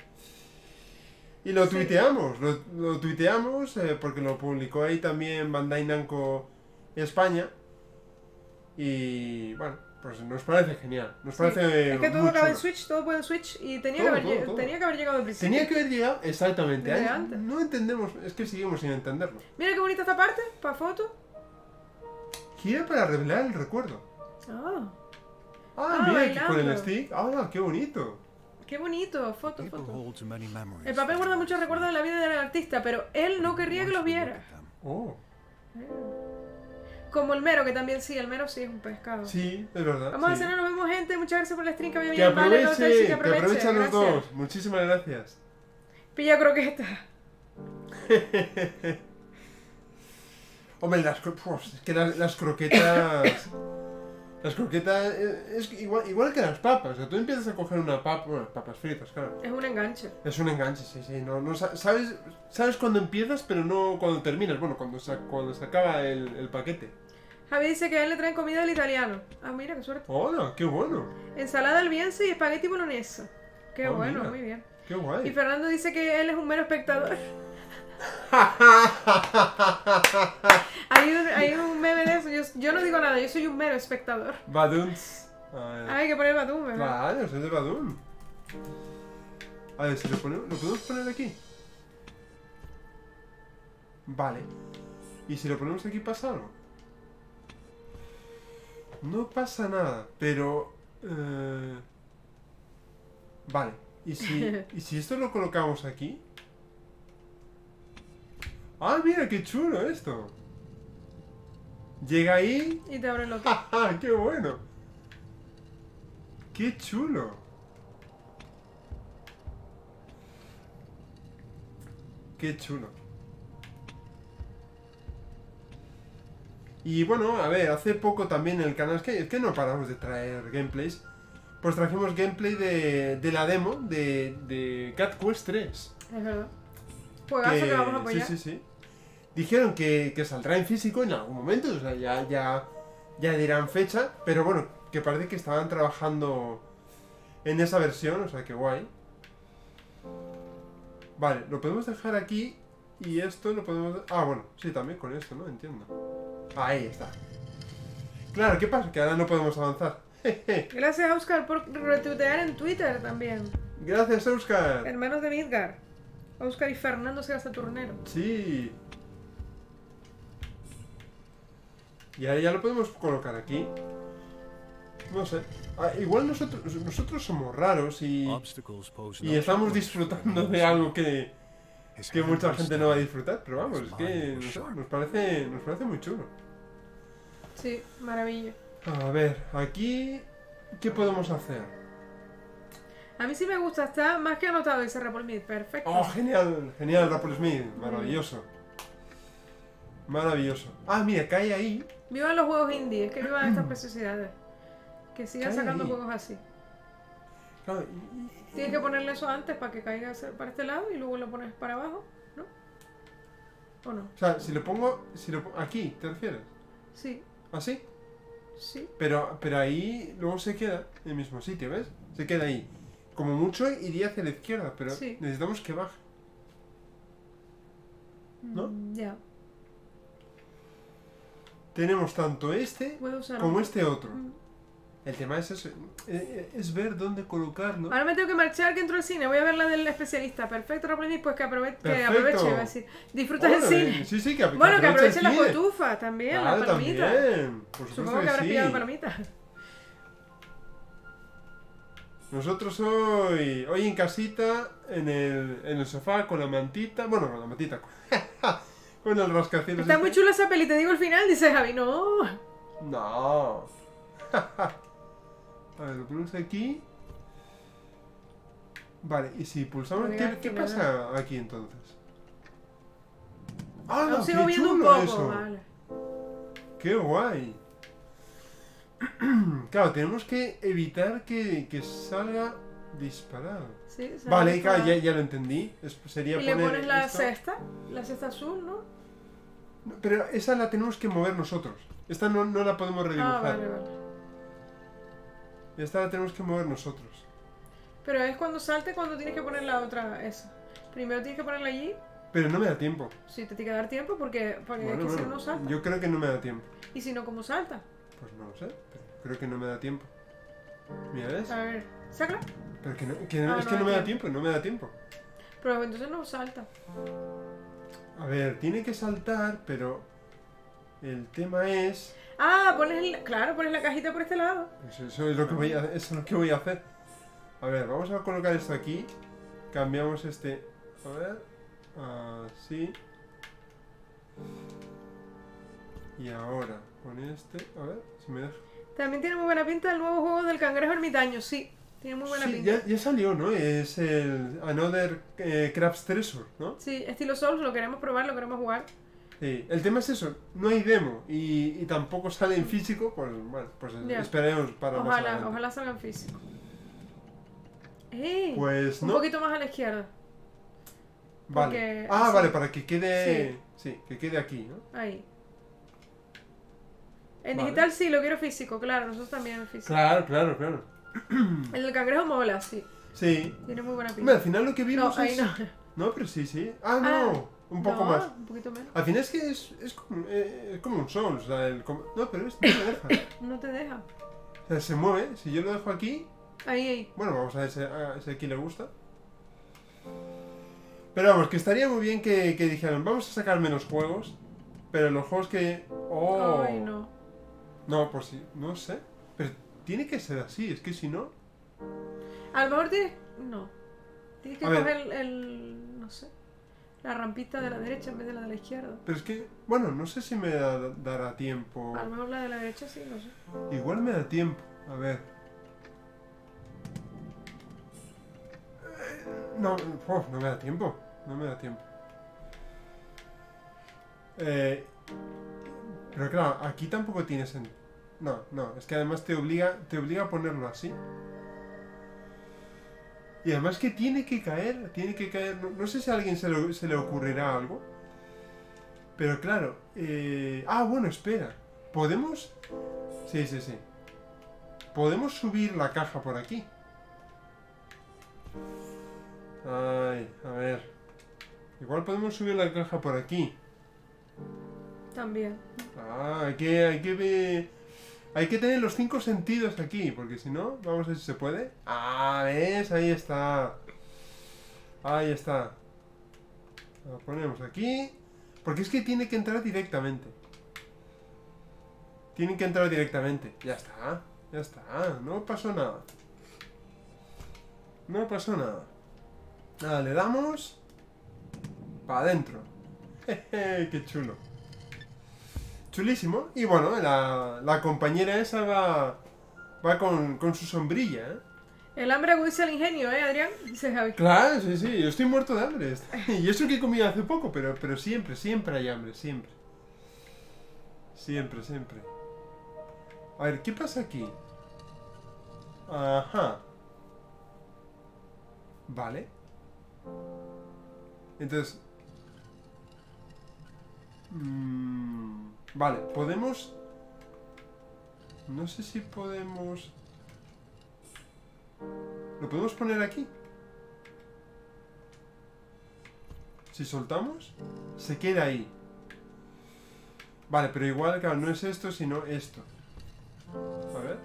Y lo tuiteamos, sí. lo tuiteamos porque lo publicó ahí también Bandai Namco España. Y bueno, pues nos parece genial. Nos parece es que todo acaba en Switch, todo puede en Switch. Y tenía que haber llegado al principio. Tenía que haber llegado, exactamente. Desde antes. No entendemos, es que seguimos sin entenderlo. Mira qué bonita esta parte, para foto. Gira para revelar el recuerdo. Ah, mira, bailando. Con el stick. Ah, qué bonito. ¡Qué bonito! Foto. El papel guarda muchos recuerdos de la vida del artista, pero él no querría que los viera. Oh. Como el mero, que también sí, el mero sí es un pescado. Sí, es verdad. Vamos a cenar, nos vemos, gente. Muchas gracias por la stream que había venido. Que aprovechen los dos. Muchísimas gracias. Pilla croqueta. Hombre, las croquetas... Las croquetas es igual que las papas. O sea, tú empiezas a coger una papa, bueno, papas fritas, claro. Es un enganche. Es un enganche, sí, sí. No sabes cuándo empiezas, pero no cuando terminas. Bueno, cuando se acaba el paquete. Javi dice que a él le traen comida del italiano. Ah, mira, qué suerte. ¡Hola! ¡Qué bueno! Ensalada al lienzo y espagueti boloñesa. ¡Qué bueno! Mira. Muy bien. ¡Qué guay! Y Fernando dice que él es un mero espectador. hay un meme de eso. Yo no digo nada, yo soy un mero espectador. Baduns. Hay que poner Badum, ¿verdad? Claro, soy de Badum. A ver, si lo podemos poner aquí. Vale. ¿Y si lo ponemos aquí pasa algo? No pasa nada, pero... Vale. ¿Y si esto lo colocamos aquí? ¡Ah, mira, qué chulo esto! Llega ahí... Y te abre el otro. ¡Ja, qué bueno! ¡Qué chulo! ¡Qué chulo! Y bueno, a ver, hace poco también en el canal... Es que no paramos de traer gameplays. Pues trajimos gameplay de la demo de Cat Quest 3. Es verdad. Juegazo que vamos a apoyar. Sí, sí, sí. Dijeron que saldrá en físico en algún momento, o sea, ya dirán fecha, pero bueno, que parece que estaban trabajando en esa versión, o sea, que guay. Vale, lo podemos dejar aquí y esto lo podemos... Ah, bueno, sí, también con esto, ¿no? Entiendo. Ahí está. Claro, ¿qué pasa? Que ahora no podemos avanzar. Gracias, Oscar, por retuitear en Twitter también. Gracias, Oscar. Hermanos de Midgar. Oscar y Fernando será saturnero. Sí. Y ahora ya lo podemos colocar aquí. No sé. Igual nosotros somos raros y estamos disfrutando de algo que mucha gente no va a disfrutar. Pero vamos, es que nos parece muy chulo. Sí, maravilla. A ver, aquí... ¿Qué podemos hacer? A mí sí me gusta, está más que anotado, dice Rapol Smith, perfecto. ¡Oh, genial! Genial, Rapol Smith, maravilloso. Maravilloso. Ah, mira, cae ahí. Vivan los juegos indie, es que vivan estas preciosidades. Que sigan sacando ahí juegos así. Claro, tienes que ponerle eso antes para que caiga para este lado y luego lo pones para abajo, ¿no? ¿O no? O sea, si lo pongo... aquí, ¿te refieres? Sí. ¿Así? Sí. Pero ahí luego se queda en el mismo sitio, ¿ves? Se queda ahí. Como mucho iría hacia la izquierda, pero sí, necesitamos que baje. ¿No? Ya. Tenemos tanto este como este otro. El tema es eso, es ver dónde colocarlo. Ahora me tengo que marchar, que entro al cine. Voy a ver la del especialista. Perfecto, Raplini, pues que aproveche. Iba a decir. Disfruta del cine. Sí, sí, que aproveche las cotufas también, las palomitas. Supongo que habrás pillado palomitas. Nosotros hoy en casita, en el sofá, con la mantita. Bueno, con la mantita. Con el rascacielos. Está muy chula esa peli, te digo el final, dice Javi. No. No. A ver, lo ponemos aquí. Vale, y si pulsamos... ¿Qué pasa aquí entonces? ¡Ah, no! ¡Qué chulo un poco, eso! Vale. ¡Qué guay! Claro, tenemos que evitar que salga disparado. Sí, vale, disparado. Claro, ya lo entendí. Sería... ¿Y le pones la cesta? La cesta azul, ¿no? Pero esa la tenemos que mover nosotros. Esta no la podemos redibujar. Ah, vale. Esta la tenemos que mover nosotros. Pero es cuando salte cuando tienes que poner la otra, esa. Primero tienes que ponerla allí. Pero no me da tiempo. Sí, te tiene que dar tiempo porque bueno, aquí si no salta. Yo creo que no me da tiempo. ¿Y si no, cómo salta? Pues no lo sé, pero creo que no me da tiempo. Mira, ¿ves? A ver, sácala. Pero no me da tiempo. Pero entonces no salta. A ver, tiene que saltar, pero... El tema es... Ah, pones la cajita por este lado. Eso es lo que voy a hacer. A ver, vamos a colocar esto aquí. Cambiamos este... A ver... Así. Y ahora, con este... A ver, si me deja... También tiene muy buena pinta el nuevo juego del cangrejo ermitaño, sí. Tiene muy buena pinta. Ya salió, ¿no? Es el Another Crab's Treasure, ¿no? Sí, estilo Souls, lo queremos probar, lo queremos jugar. El tema es eso, no hay demo y tampoco sale en físico, pues bueno, pues esperemos para más adelante. Ojalá salga en físico. Pues un poquito más a la izquierda. Vale. Porque, vale, para que quede. Sí, que quede aquí, ¿no? Ahí. En digital sí, lo quiero físico, claro, nosotros también en físico. Claro. El cangrejo mola, sí. Sí. Tiene muy buena pinta. Mira, al final lo que vimos es... No, pero sí. Un poco más. Un poquito menos. Al final es que es como un Souls. O sea, no, pero no te deja. No te deja. O sea, se mueve. Si yo lo dejo aquí... Ahí. Bueno, vamos a ver si aquí le gusta. Pero vamos, que estaría muy bien que dijeran, vamos a sacar menos juegos. Pero los juegos que... Ay, no. No, pues sí, no sé. Pero tiene que ser así, es que si no... A lo mejor tienes... No. Tienes que coger el... No sé. La rampita de la derecha en vez de la de la izquierda. Pero es que... Bueno, no sé si me dará tiempo. A lo mejor la de la derecha sí, no sé. Igual me da tiempo. A ver. No, no me da tiempo. Pero claro, aquí tampoco tienes... No, es que además te obliga a ponerlo así. Y además que tiene que caer... No sé si a alguien se le ocurrirá algo. Pero claro... bueno, espera. ¿Podemos...? Sí. Podemos subir la caja por aquí. Ay, a ver... Igual podemos subir la caja por aquí. También. Hay que tener los 5 sentidos aquí, porque si no, vamos a ver si se puede. ¿Ves? Ahí está. Lo ponemos aquí. Porque es que tiene que entrar directamente. Ya está. No pasó nada. Nada, le damos. Para adentro. Qué chulo. Chulísimo. Y bueno, la compañera esa va con su sombrilla, ¿eh? El hambre agudiza el ingenio, ¿eh, Adrián? Dice Javi. Claro, sí. Yo estoy muerto de hambre. Y eso que he comido hace poco, pero siempre hay hambre, siempre. A ver, ¿qué pasa aquí? Ajá. Vale. Entonces... Vale, podemos... No sé si podemos... ¿Lo podemos poner aquí? Si soltamos, se queda ahí. Vale, pero igual, claro, no es esto, sino esto. A ver.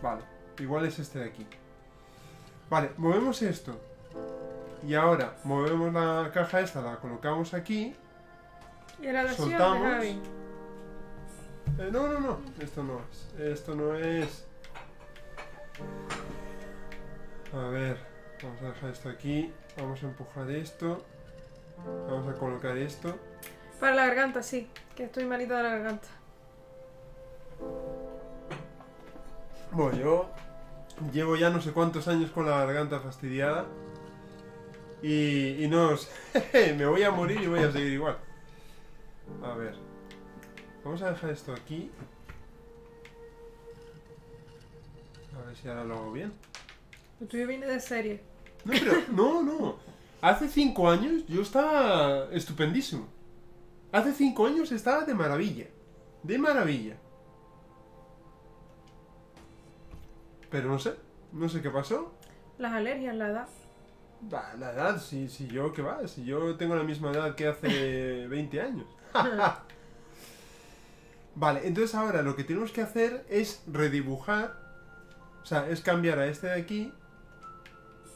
Vale, igual es este de aquí. Vale, movemos esto. Y ahora, movemos la caja esta, la colocamos aquí. Y ahora la soltamos. No, esto no es. A ver, vamos a dejar esto aquí, vamos a empujar esto, vamos a colocar esto. Para la garganta, sí, que estoy malita de la garganta. Bueno, yo llevo ya no sé cuántos años con la garganta fastidiada y no, me voy a morir y voy a seguir igual. A ver. Vamos a dejar esto aquí. A ver si ahora lo hago bien. El tuyo viene de serie. No, pero... No. Hace 5 años yo estaba estupendísimo. Hace 5 años estaba de maravilla. Pero no sé. No sé qué pasó. Las alergias, la edad. La edad, si yo... ¿Qué va? Si yo tengo la misma edad que hace 20 años. Vale, entonces ahora lo que tenemos que hacer es redibujar, o sea, es cambiar a este de aquí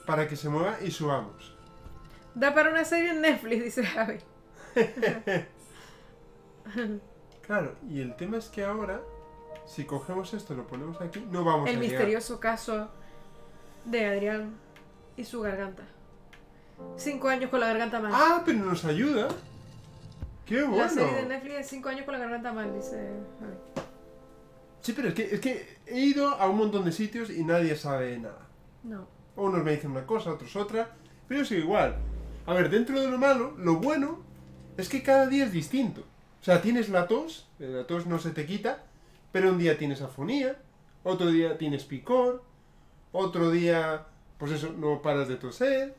para que se mueva y subamos. Da para una serie en Netflix, dice Javi. Claro, y el tema es que ahora, si cogemos esto, lo ponemos aquí, no vamos a llegar. El misterioso caso de Adrián y su garganta. 5 años con la garganta mal. Pero nos ayuda. ¡Qué bueno! La serie de Netflix de 5 años con la garganta mal, dice... Sí, pero es que he ido a un montón de sitios y nadie sabe nada. No. Unos me dicen una cosa, otros otra, pero yo sigo igual. A ver, dentro de lo malo, lo bueno Es que cada día es distinto. O sea, tienes la tos no se te quita, pero un día tienes afonía, otro día tienes picor, otro día, pues eso, no paras de toser,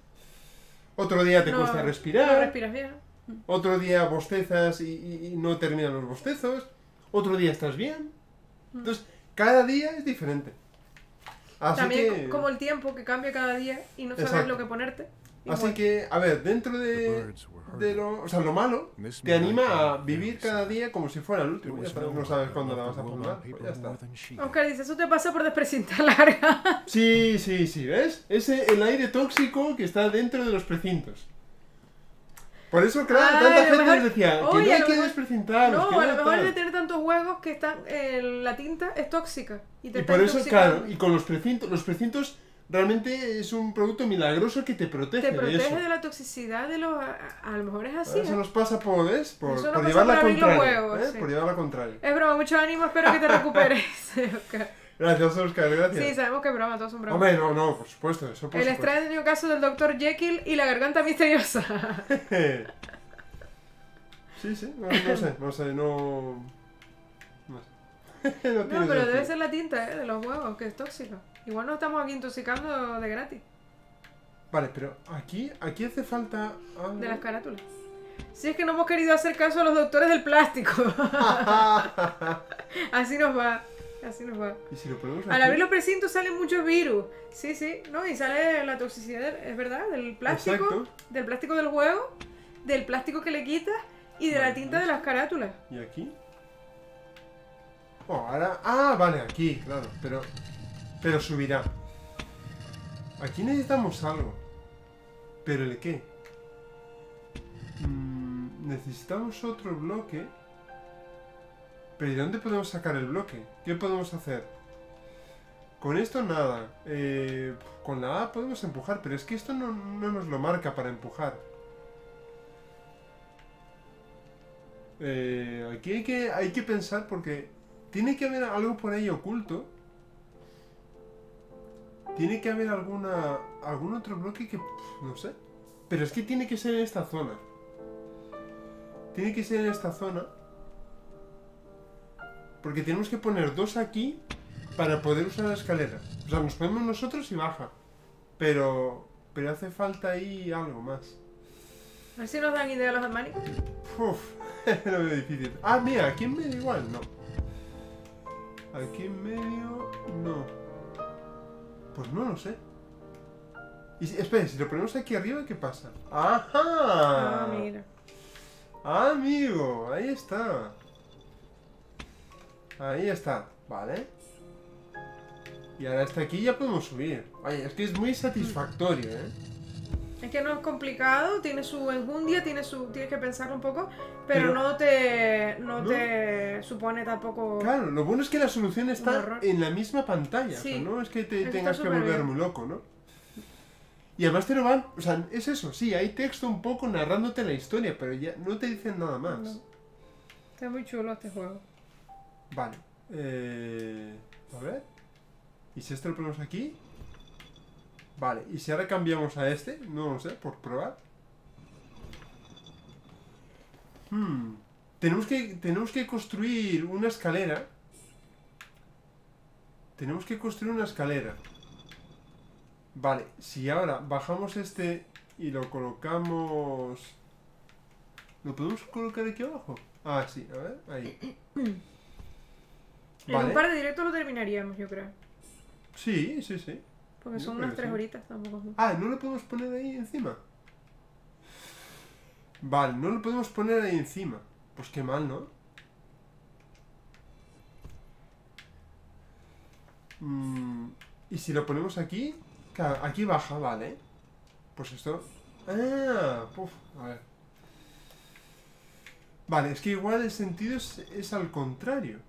otro día te cuesta respirar, no respiras bien, otro día bostezas y no terminan los bostezos, otro día estás bien. Entonces, cada día es diferente. Así también que... como el tiempo que cambia cada día y no sabes lo que ponerte. Así que, a ver, dentro de lo, o sea, lo malo, te anima a vivir cada día como si fuera el último. Ya sabes, no sabes cuándo la vas a poner, pues ya está. Oscar dice, eso te pasa por desprecintar larga. Sí, sí, sí, ¿ves? Es el aire tóxico que está dentro de los precintos. Por eso, claro, tanta gente nos decía que no hay que desprecintarlos. No, a lo mejor de tener tantos huevos que están, la tinta es tóxica. Y por eso, claro, y con los precintos... Realmente es un producto milagroso que te protege. Te protege de la toxicidad de los... A lo mejor es así. Eso nos pasa por llevar la contraria. Por llevar la contraria. Es broma, mucho ánimo, espero que te recuperes, Oscar. Gracias, Oscar, gracias. Sí, sabemos que es broma, todos son bromas. Hombre, no, no, por supuesto, eso por supuesto. El extraño caso del Dr. Jekyll y la garganta misteriosa. Sí, sí, no sé. No, pero debe ser la tinta, de los huevos, que es tóxica. Igual no estamos aquí intoxicando de gratis. Vale, pero aquí hace falta algo... De las carátulas. Si es que no hemos querido hacer caso a los doctores del plástico. Así nos va, así nos va. ¿Y si lo ponemos aquí? Al abrir los precintos salen muchos virus. Sí, sí, ¿no? Y sale la toxicidad, es verdad, del plástico. Exacto. Del plástico del huevo, del plástico que le quitas y de la tinta de las carátulas. ¿Y aquí? Oh, ahora... Ah, vale, aquí, claro, pero... Pero subirá. Aquí necesitamos algo. ¿Pero el qué? Necesitamos otro bloque. ¿Pero de dónde podemos sacar el bloque? ¿Qué podemos hacer? Con esto nada. Con la A podemos empujar, pero es que esto no nos lo marca para empujar. Aquí hay que pensar porque tiene que haber algo por ahí oculto. Tiene que haber algún otro bloque que... no sé. Pero es que tiene que ser en esta zona. Tiene que ser en esta zona. Porque tenemos que poner dos aquí para poder usar la escalera. O sea, nos ponemos nosotros y baja. Pero hace falta ahí algo más. A ver si nos dan idea los admánicos. Uf, lo veo difícil. Ah, mira, aquí en medio igual, no. Aquí en medio, no. Pues no lo sé. Y espera, si lo ponemos aquí arriba, ¿qué pasa? ¡Ajá! Ah, mira. Amigo, ahí está. Ahí está, vale. Y ahora hasta aquí ya podemos subir. Vaya, es que es muy satisfactorio, ¿eh? Es que no es complicado, tiene su enjundia, tienes que pensarlo un poco, pero no te supone tampoco... Claro, lo bueno es que la solución está en la misma pantalla, sí. O sea, no es que te tengas que volver muy loco, ¿no? Y además te lo van... O sea, es eso, sí, hay texto un poco narrándote la historia, pero ya no te dicen nada más. No. Está muy chulo este juego. Vale. A ver... ¿Y si esto lo ponemos aquí? Vale, y si ahora cambiamos a este, no lo sé, por probar. Tenemos que construir una escalera. Tenemos que construir una escalera. Vale, si ahora bajamos este y lo colocamos... ¿Lo podemos colocar aquí abajo? Ah, sí, a ver, ahí. Vale. En un par de directos lo terminaríamos, yo creo. Sí, sí, sí. Porque son unas 3 horitas tampoco. Ah, ¿no lo podemos poner ahí encima? Vale, no lo podemos poner ahí encima. Pues qué mal, ¿no? Y si lo ponemos aquí... Claro, aquí baja, vale. Pues esto... Ah, puf, a ver. Vale, es que igual el sentido es al contrario.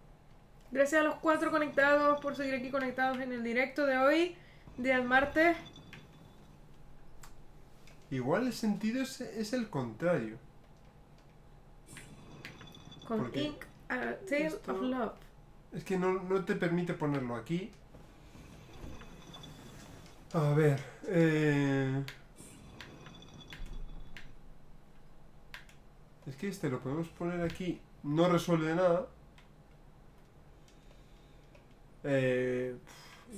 Gracias a los 4 conectados por seguir aquí conectados en el directo de hoy. De AdMartes. Igual el sentido es el contrario. Con Ink a Tale of Love. Es que no te permite ponerlo aquí. A ver. Es que este lo podemos poner aquí. No resuelve nada.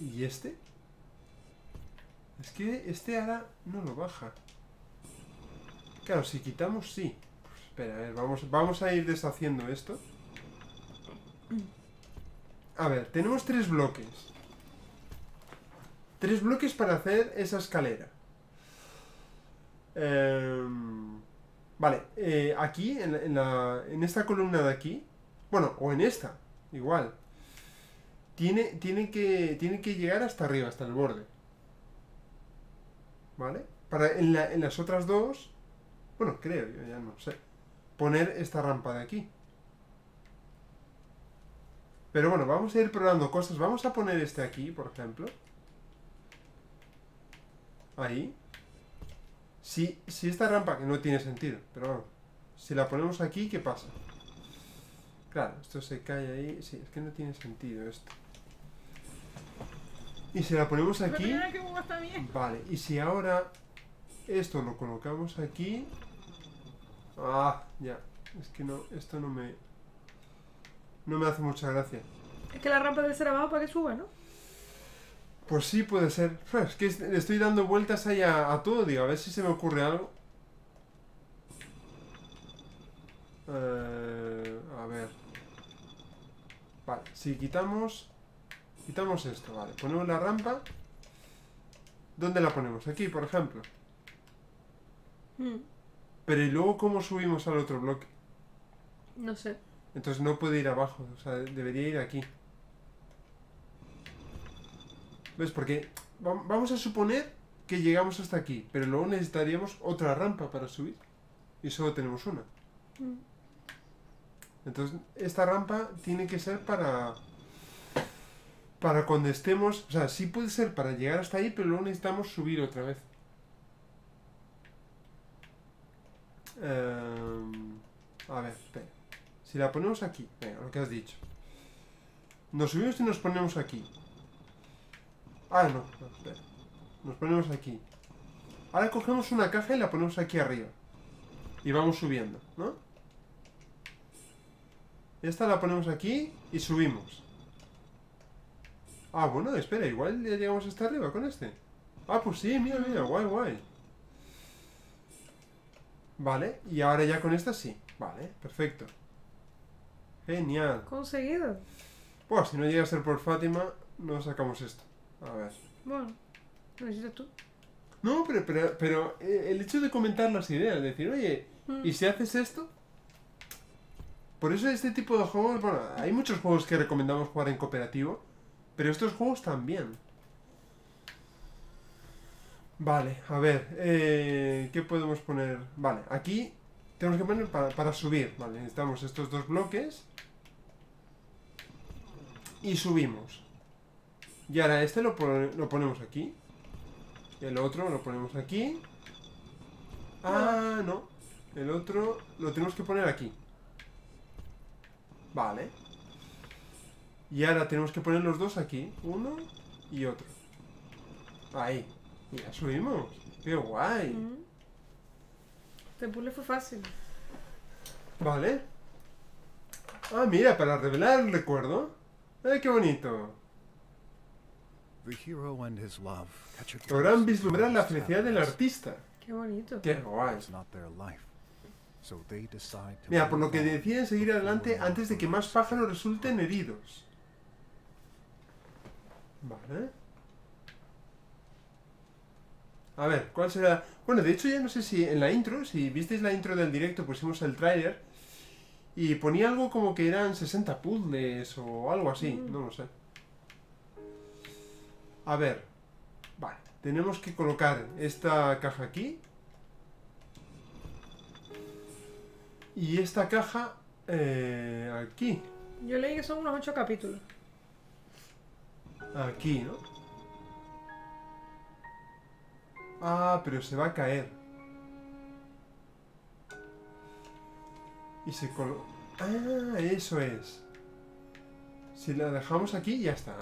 ¿Y este? Es que este ahora no lo baja. Claro, si quitamos, sí. Pues espera, a ver, vamos a ir deshaciendo esto. A ver, tenemos tres bloques. Tres bloques para hacer esa escalera. Vale, aquí, en esta columna de aquí. Bueno, o en esta, igual. Tiene que llegar hasta arriba, hasta el borde. ¿Vale? Para en las otras dos. Bueno, creo, yo ya no sé. Poner esta rampa de aquí. Pero bueno, vamos a ir probando cosas. Vamos a poner este aquí, por ejemplo. Ahí. Si esta rampa, que no tiene sentido, pero vamos. Si la ponemos aquí, ¿qué pasa? Claro, esto se cae ahí. Sí, es que no tiene sentido esto. Y si la ponemos aquí... Vale, y si ahora esto lo colocamos aquí... Ah, ya. Es que no, esto no me... No me hace mucha gracia. Es que la rampa debe ser abajo para que suba, ¿no? Pues sí, puede ser. Es que le estoy dando vueltas ahí a todo, digo, a ver si se me ocurre algo. A ver. Vale, si quitamos... Quitamos esto, vale. Ponemos la rampa. ¿Dónde la ponemos? Aquí, por ejemplo. Pero ¿y luego cómo subimos al otro bloque? No sé. Entonces no puede ir abajo. O sea, debería ir aquí. ¿Ves? Porque vamos a suponer que llegamos hasta aquí. Pero luego necesitaríamos otra rampa para subir. Y solo tenemos una. Entonces esta rampa tiene que ser para... Para cuando estemos... O sea, sí puede ser para llegar hasta ahí, pero luego necesitamos subir otra vez. A ver, espera. Si la ponemos aquí... Venga, lo que has dicho. Nos subimos y nos ponemos aquí. Ah, no, espera. Nos ponemos aquí. Ahora cogemos una caja y la ponemos aquí arriba. Y vamos subiendo, ¿no? Esta la ponemos aquí y subimos. Ah, bueno, espera, igual ya llegamos hasta arriba con este. Ah, pues sí, mira, mira, guay, guay. Vale, y ahora ya con esta sí. Vale, perfecto. Genial. Conseguido. Pues si no llega a ser por Fátima, no sacamos esto. A ver. Bueno, ¿lo hiciste tú? No, pero el hecho de comentar las ideas, decir, oye, ¿y si haces esto? Por eso este tipo de juegos, bueno, hay muchos juegos que recomendamos jugar en cooperativo. Pero estos juegos también. Vale, a ver, ¿qué podemos poner? Vale, aquí tenemos que poner para subir. Vale, necesitamos estos dos bloques. Y subimos. Y ahora este lo ponemos aquí. Y el otro lo ponemos aquí. Ah, no. El otro lo tenemos que poner aquí. Vale. Y ahora tenemos que poner los dos aquí. Uno y otro. Ahí. Y ya subimos. ¡Qué guay! Este puzzle fue fácil. Vale. Ah, mira, para revelar el recuerdo. ¡Ay, qué bonito! Logran vislumbrar la felicidad del artista. ¡Qué bonito! ¡Qué guay! Mira, por lo que deciden seguir adelante antes de que más pájaros resulten heridos. Vale. A ver, ¿cuál será? Bueno, de hecho ya no sé si en la intro, si visteis la intro del directo, pusimos el tráiler y ponía algo como que eran 60 puzzles o algo así, no lo sé. A ver, vale, tenemos que colocar esta caja aquí. Y esta caja, aquí. Yo leí que son unos 8 capítulos. Aquí, ¿no? Ah, pero se va a caer. Y se coloca... Ah, eso es. Si la dejamos aquí, ya está.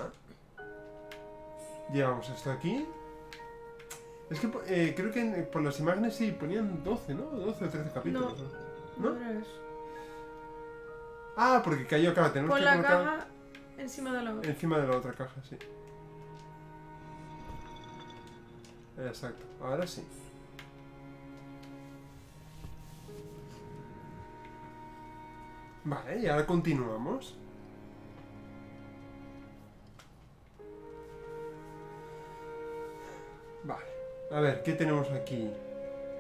Llevamos esto aquí. Es que creo que por las imágenes sí ponían 12, ¿no? 12 o 13 capítulos. No. ¿No? Ah, porque cayó acá. Tenemos que colocar... Pon la caja encima de la otra. Encima de la otra caja, sí. Exacto, ahora sí. Vale, y ahora continuamos. Vale, a ver, ¿qué tenemos aquí?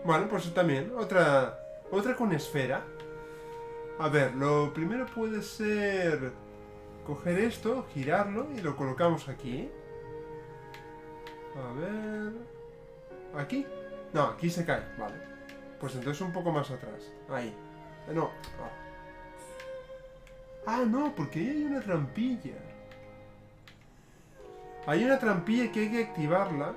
Bueno, pues también, otra con esfera. A ver, lo primero puede ser coger esto, girarlo y lo colocamos aquí. A ver... ¿Aquí? No, aquí se cae, vale. Pues entonces un poco más atrás, ahí. No. Ah, no, porque ahí hay una trampilla. Hay una trampilla que hay que activarla.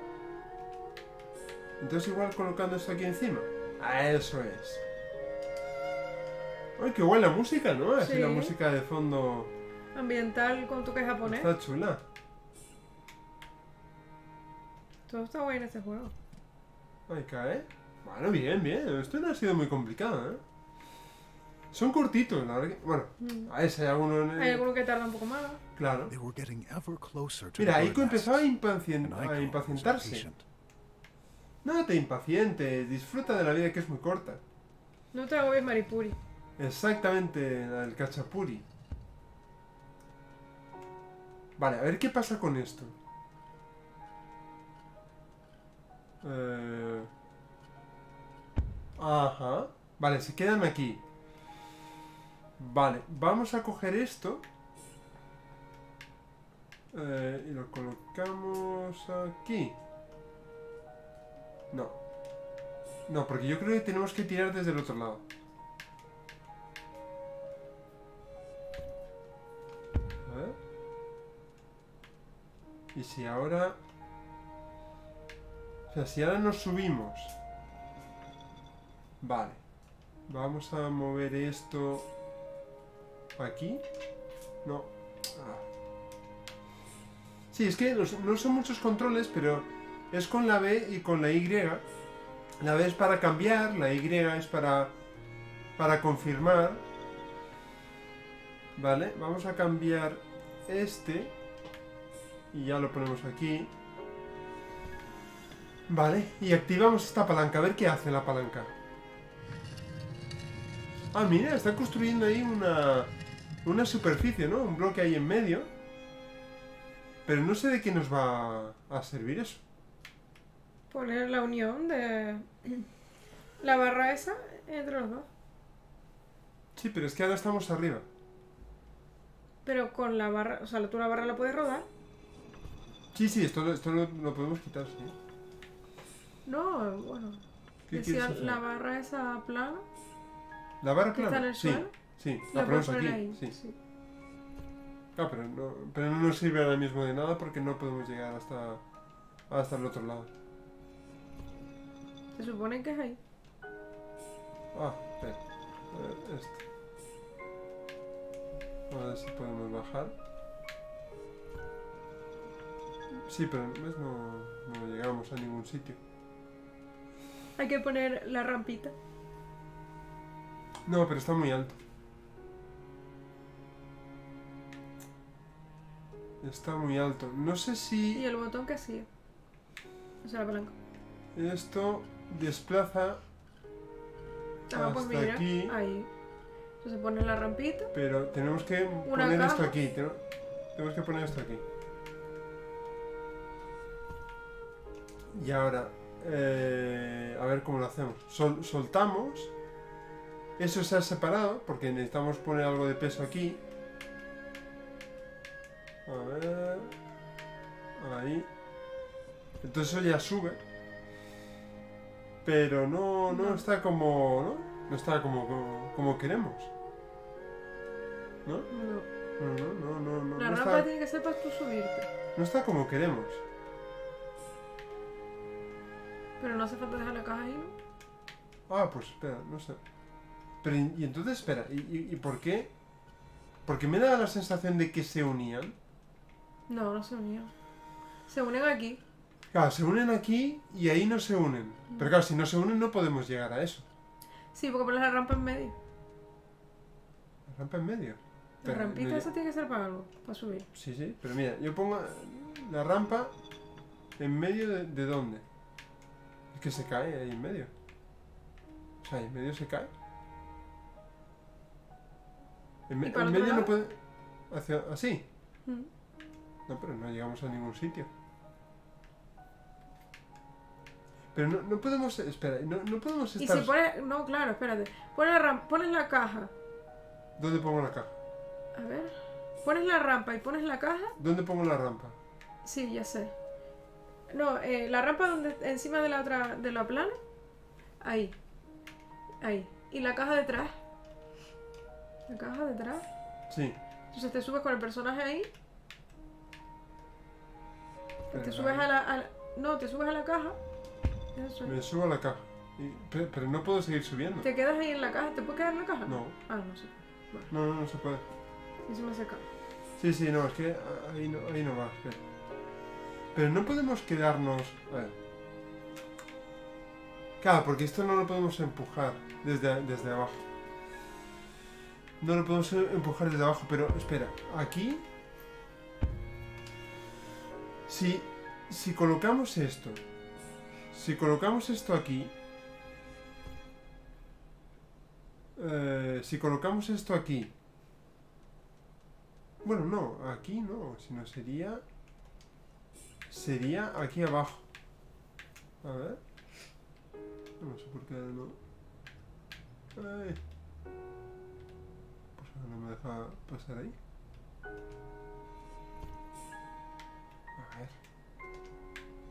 Entonces igual colocando esto aquí encima. Ah, eso es. Ay, qué buena música, ¿no? Así sí. La música de fondo... Ambiental con toque japonés. Está chula. Todo está guay en este juego. Ahí cae. Bueno, bien, bien. Esto no ha sido muy complicado, ¿eh? Son cortitos, la verdad que... Bueno, a ese hay alguno... En el... Hay alguno que tarda un poco más. Claro. Mira, Aiko empezó a impacientarse. No te impacientes, disfruta de la vida que es muy corta. No te agobies, Maripuri. Exactamente, la del Cachapuri. Vale, a ver qué pasa con esto. Ajá. Vale, se quedan aquí. Vale, vamos a coger esto. Y lo colocamos aquí. No. No, porque yo creo que tenemos que tirar desde el otro lado. A ver. Y si ahora... O sea, si ahora nos subimos. Vale. Vamos a mover esto... ¿Aquí? No. Ah. Sí, es que no son muchos controles, pero... Es con la B y con la Y. La B es para cambiar, la Y es para confirmar. Vale, vamos a cambiar este. Y ya lo ponemos aquí. Vale, y activamos esta palanca. A ver qué hace la palanca. Ah, mira, está construyendo ahí una superficie, ¿no? Un bloque ahí en medio. Pero no sé de qué nos va a servir eso. Poner la unión de la barra esa entre los dos. Sí, pero es que ahora estamos arriba. Pero con la barra, o sea, tú la barra la puedes rodar. Sí, sí, esto lo podemos quitar, sí. No, bueno. Decía la barra esa plana. ¿La barra plana? Está en el suelo. Sí, sí, la ponemos aquí. Ahí, sí. Sí. Ah, pero no nos sirve ahora mismo de nada porque no podemos llegar hasta el otro lado. Se supone que es ahí. Ah, espera. A ver, esto. A ver si podemos bajar. Sí, pero ¿ves? No llegamos a ningún sitio. Hay que poner la rampita. No, pero está muy alto. Está muy alto. No sé si... ¿Y el botón que hacía? O sea, la palanca. Esto... Desplaza hasta mira, aquí. Ahí. Entonces pone la rampita. Pero tenemos que poner esto aquí. Tenemos que poner esto aquí. Y ahora, a ver cómo lo hacemos. Soltamos. Eso se ha separado porque necesitamos poner algo de peso aquí. A ver. Ahí. Entonces eso ya sube. Pero no está como... No está como queremos. ¿No? No. La rampa tiene que ser para tú subirte. No está como queremos. Pero no hace falta dejar la caja ahí, ¿no? Ah, pues espera, no sé. Pero y entonces, espera, ¿y por qué? Porque me da la sensación de que se unían. No se unían. Se unen aquí. Claro, se unen aquí y ahí no se unen. Pero claro, si no se unen no podemos llegar a eso. Sí, porque pones la rampa en medio. rampa en medio. La rampita esa tiene que ser para algo, para subir. Sí, sí, pero mira, yo pongo la rampa en medio de dónde. Es que se cae ahí en medio. O sea, ahí en medio se cae. En medio no puede... hacia... así. Mm. No, pero no llegamos a ningún sitio. Pero no, no podemos... espera, no podemos estar... Y si pones... no, claro, espérate. Pones la rampa, pones la caja. ¿Dónde pongo la caja? A ver... pones la rampa y pones la caja... ¿Dónde pongo la rampa? Sí, ya sé. No, la rampa donde encima de la otra... de la plana. Ahí. Ahí. Y la caja detrás. ¿La caja detrás? Sí. Entonces te subes con el personaje ahí. Pero te subes no, te subes a la caja. Eso es. Me subo a la caja. Pero no puedo seguir subiendo. ¿Te quedas ahí en la caja? ¿Te puedes quedar en la caja? No. Ah, no se puede. Vale. No, no se puede. Y se me seca. Sí, sí, no, es que ahí no va. Espera. Pero no podemos quedarnos... A ver. Claro, porque esto no lo podemos empujar desde abajo. No lo podemos empujar desde abajo, pero espera. Aquí... Si colocamos esto... Si colocamos esto aquí... si colocamos esto aquí... Bueno, no, aquí no, sino sería... Sería aquí abajo. A ver... No sé por qué no... Ay. Pues no me deja pasar ahí. A ver...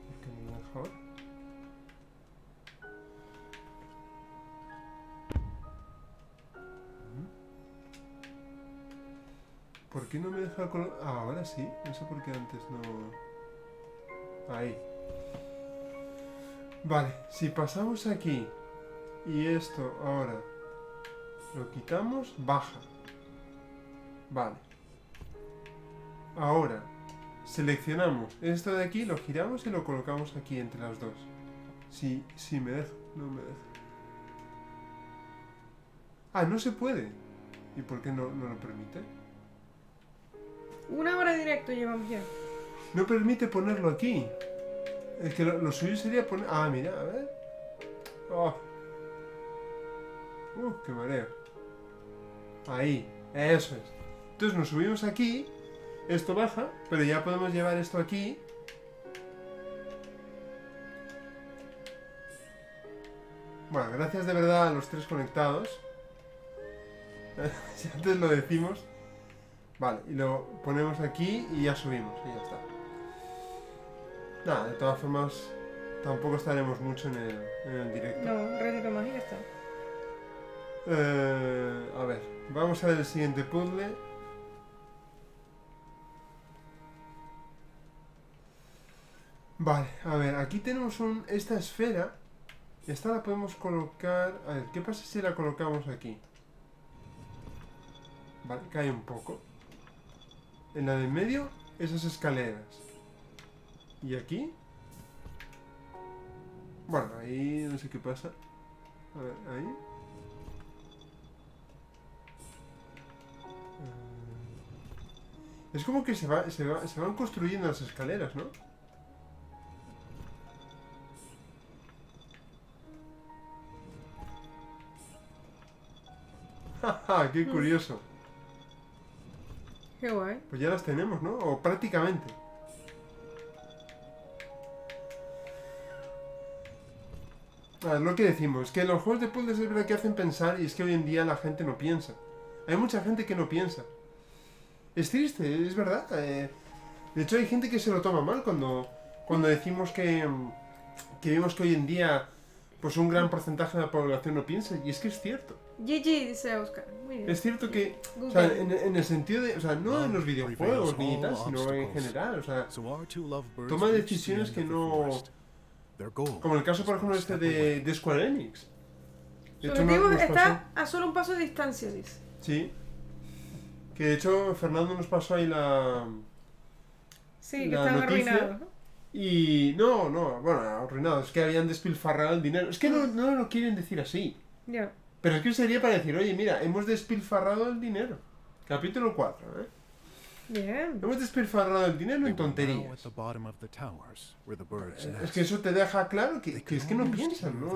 ¿Por qué no me deja ahora? ¿Por qué no me deja colocar? Ah, ahora sí. No sé por qué antes no... Ahí. Vale, si pasamos aquí y esto ahora lo quitamos, baja. Vale. Ahora seleccionamos esto de aquí, lo giramos y lo colocamos aquí entre las dos. Si me deja, no me deja. Ah, no se puede. ¿Y por qué no lo permite? 1 hora directo llevamos ya. No permite ponerlo aquí. Es que lo suyo sería poner... Ah, mira, a ver. Oh. Qué mareo. Ahí, eso es. Entonces nos subimos aquí. Esto baja, pero ya podemos llevar esto aquí. Bueno, gracias de verdad a los tres conectados. Si antes lo decimos. Vale, y lo ponemos aquí y ya subimos, y ya está. Nada, de todas formas, tampoco estaremos mucho en el directo. No, ratito más y ya está. A ver, vamos a ver el siguiente puzzle. Vale, a ver, aquí tenemos esta esfera. Esta la podemos colocar... A ver, ¿qué pasa si la colocamos aquí? Vale, cae un poco. En la del medio, esas escaleras. ¿Y aquí? Bueno, ahí no sé qué pasa. A ver, ahí. Es como que se van construyendo las escaleras, ¿no? ¡Jaja! ¡Qué curioso! Qué guay. Pues ya las tenemos, ¿no? O prácticamente. Ah, lo que decimos, que los juegos de puzzles es verdad que hacen pensar, y es que hoy en día la gente no piensa. Hay mucha gente que no piensa. Es triste, es verdad. De hecho hay gente que se lo toma mal cuando decimos que vemos que hoy en día pues un gran porcentaje de la población no piensa, y es que es cierto. GG, dice Oscar. Es cierto que, o sea, en el sentido de, o sea, no en los videojuegos ni tal, sino en general, o sea, toma decisiones que no... Como el caso, por ejemplo, este de Square Enix. Su objetivo está a solo un paso de distancia, dice. Sí. Que de hecho, Fernando nos pasó ahí la... Sí, que están arruinados, ¿no? Y... No, bueno, arruinados. Es que habían despilfarrado el dinero. Es que no lo quieren decir así. Ya. Pero es que sería para decir, oye, mira, hemos despilfarrado el dinero. Capítulo 4, ¿eh? Bien. Hemos despilfarrado el dinero en tonterías. Es que eso te deja claro que es que no piensan, no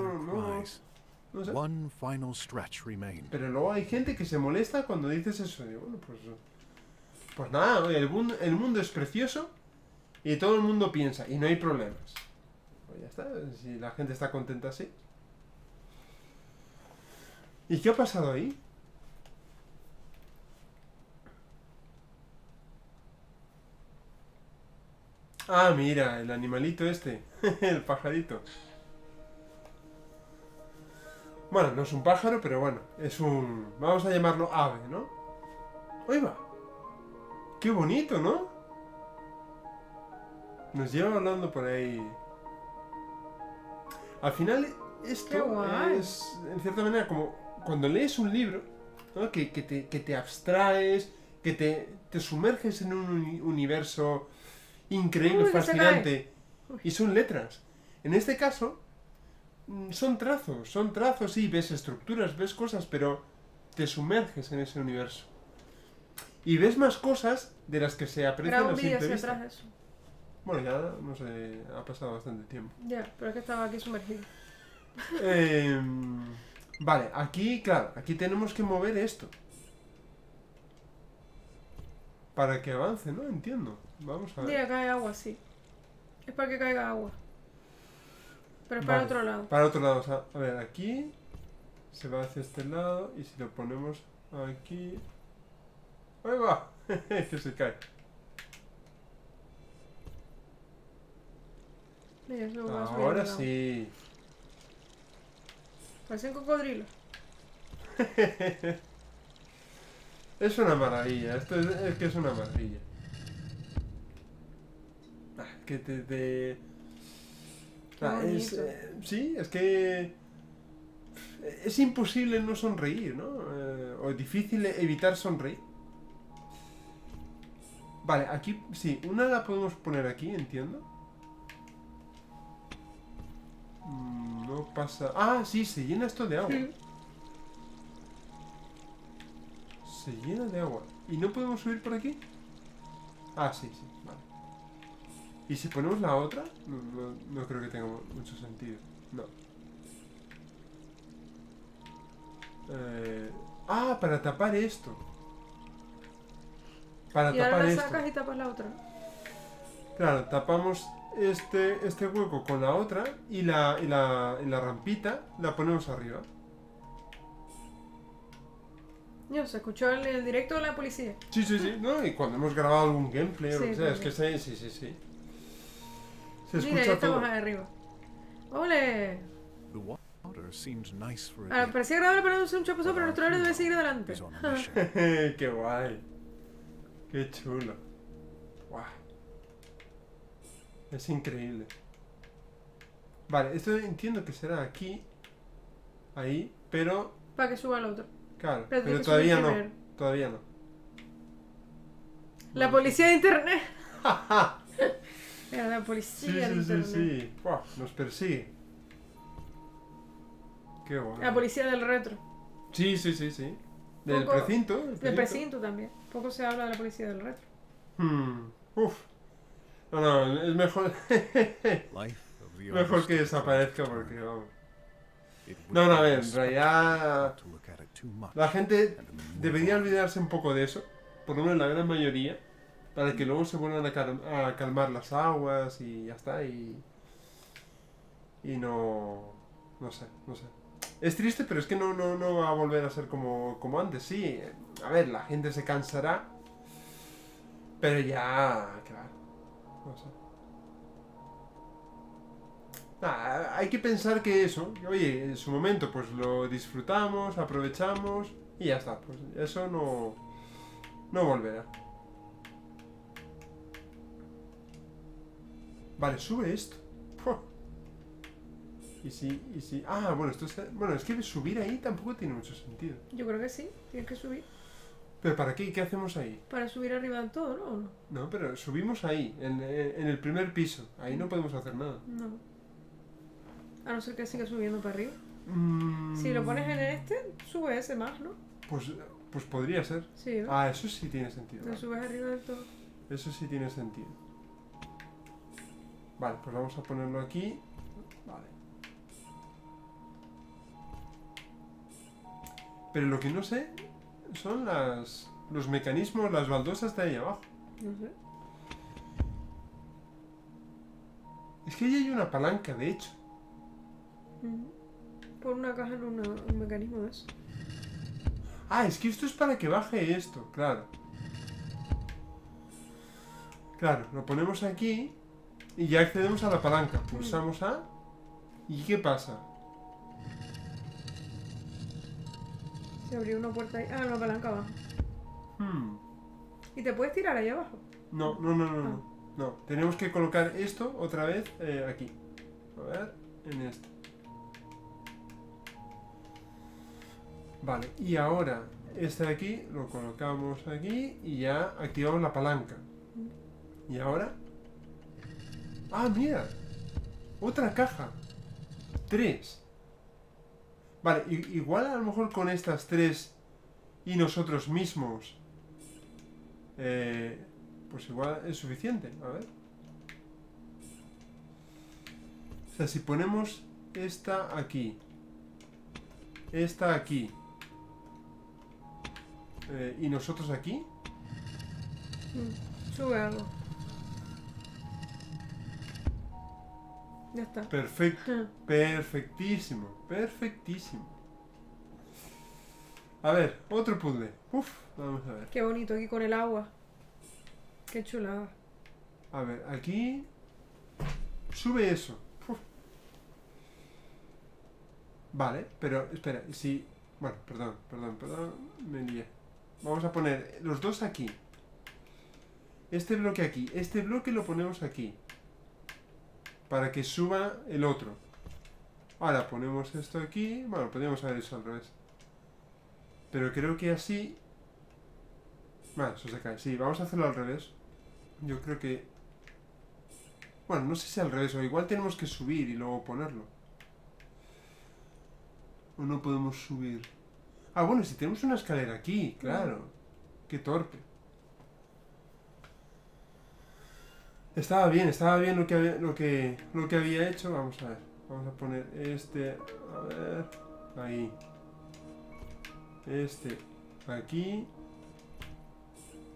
sé. Pero luego hay gente que se molesta cuando dices eso. Y bueno, pues nada, oye, el mundo es precioso y todo el mundo piensa y no hay problemas. Pues ya está, si la gente está contenta así. ¿Y qué ha pasado ahí? Ah, mira, el animalito este. El pajarito. Bueno, no es un pájaro, pero bueno, es un... Vamos a llamarlo ave, ¿no? ¡Ahí va! ¡Qué bonito!, ¿no? Nos lleva hablando por ahí. Al final, esto es, en cierta manera, como cuando lees un libro, ¿no? que te abstraes, que te sumerges en un universo... increíble, fascinante. Y son letras. En este caso, son trazos, sí, ves estructuras, ves cosas, pero te sumerges en ese universo. Y ves más cosas de las que se aprecian a simple vista. Bueno, ya, no sé, ha pasado bastante tiempo. Ya, pero es que estaba aquí sumergido. Vale, aquí, claro, aquí tenemos que mover esto. Para que avance, ¿no? Entiendo. Vamos a ver. Mira, cae agua, sí. Es para que caiga agua. Pero es para otro lado. Para otro lado, o sea, a ver, aquí se va hacia este lado y si lo ponemos aquí... ¡Ahí va! Que se cae. Mira, es lo más bien. Ahora sí. Parecen cocodrilos. Es una maravilla, esto es que es una maravilla. Ah, que te... Ah, es, sí, es que... Es imposible no sonreír, ¿no? O es difícil evitar sonreír. Vale, aquí, sí, una la podemos poner aquí, entiendo. No pasa... Ah, sí, se llena esto de agua. Sí. Se llena de agua. ¿Y no podemos subir por aquí? Ah, sí, sí, vale. ¿Y si ponemos la otra? No creo que tenga mucho sentido. No. Ah, para tapar esto. Para tapar esto. Y ahora sacas y tapas la otra. Claro, tapamos este hueco con la otra y la rampita la ponemos arriba. Se escuchó el directo de la policía. Sí, sí, sí. No, y cuando hemos grabado algún gameplay o lo que sea, es que sí. Se escucha. Mira, ya estamos ahí arriba. ¡Ole! Ahora, parecía agradable para nosotros un chapuzón, pero nuestro héroe debe seguir adelante. ¡Qué guay! ¡Qué chulo! ¡Guau! Es increíble. Vale, esto entiendo que será aquí. Ahí, pero... Para que suba el otro. Claro, pero todavía no, todavía no. La policía de internet. La policía de internet. Sí. Wow, nos persigue. Qué bueno. La policía del retro. Sí. Del precinto. Del precinto también. Poco se habla de la policía del retro. Uf. No, es mejor. Mejor que desaparezca porque vamos. No, a ver, en realidad la gente debería olvidarse un poco de eso, por lo menos la gran mayoría, para que luego se vuelvan a calmar las aguas y ya está, y no sé. Es triste, pero es que no va a volver a ser como antes, sí, a ver, la gente se cansará, pero ya, claro, no sé. Nah, hay que pensar que eso, oye, en su momento pues lo disfrutamos, aprovechamos y ya está, pues eso no volverá. Vale, sube esto. Y si... Ah, bueno, esto está... Bueno, es que subir ahí tampoco tiene mucho sentido. Yo creo que sí, tienes que subir. ¿Pero para qué? ¿Qué hacemos ahí? Para subir arriba del todo, ¿no? No, pero subimos ahí, en el primer piso. Ahí no podemos hacer nada. No. A no ser que siga subiendo para arriba. Si lo pones en este, sube ese más, ¿no? Pues podría ser. Sí, ¿no? Ah, eso sí tiene sentido. Lo subes arriba del todo. Eso sí tiene sentido. Vale, pues vamos a ponerlo aquí. Vale. Pero lo que no sé son los mecanismos, las baldosas de ahí abajo. No sé. Es que ahí hay una palanca, de hecho. Pon una caja en un mecanismo de eso. Ah, es que esto es para que baje esto, claro. Claro, lo ponemos aquí y ya accedemos a la palanca. Pulsamos A. ¿Y qué pasa? Se abrió una puerta ahí. Ah, la palanca abajo. ¿Y te puedes tirar ahí abajo? No, no, no, no. No, tenemos que colocar esto otra vez aquí. A ver, en esto. Vale, y ahora este de aquí lo colocamos aquí y ya activamos la palanca. Y ahora... ¡Ah, mira! Otra caja. 3. Vale, igual a lo mejor con estas 3 y nosotros mismos... pues igual es suficiente. A ver. O sea, si ponemos esta aquí. Esta aquí. ¿Y nosotros aquí? Sube algo. Ya está. Perfecto. Perfectísimo. Perfectísimo. A ver, otro puzzle. Uf, vamos a ver. Qué bonito aquí con el agua. Qué chulada. A ver, aquí... Sube eso. Uf. Vale, pero espera, si... Bueno, perdón, me lié. Vamos a poner los dos aquí. Este bloque aquí. Este bloque lo ponemos aquí. Para que suba el otro. Ahora ponemos esto aquí. Bueno, podríamos haber hecho al revés. Pero creo que así... Vale, eso se cae. Sí, vamos a hacerlo al revés. Yo creo que... Bueno, no sé si al revés. O igual tenemos que subir y luego ponerlo. O no podemos subir. Ah, bueno, si tenemos una escalera aquí, claro. Qué torpe. Estaba bien lo que había hecho. Vamos a ver. Vamos a poner este... A ver... Ahí. Este aquí.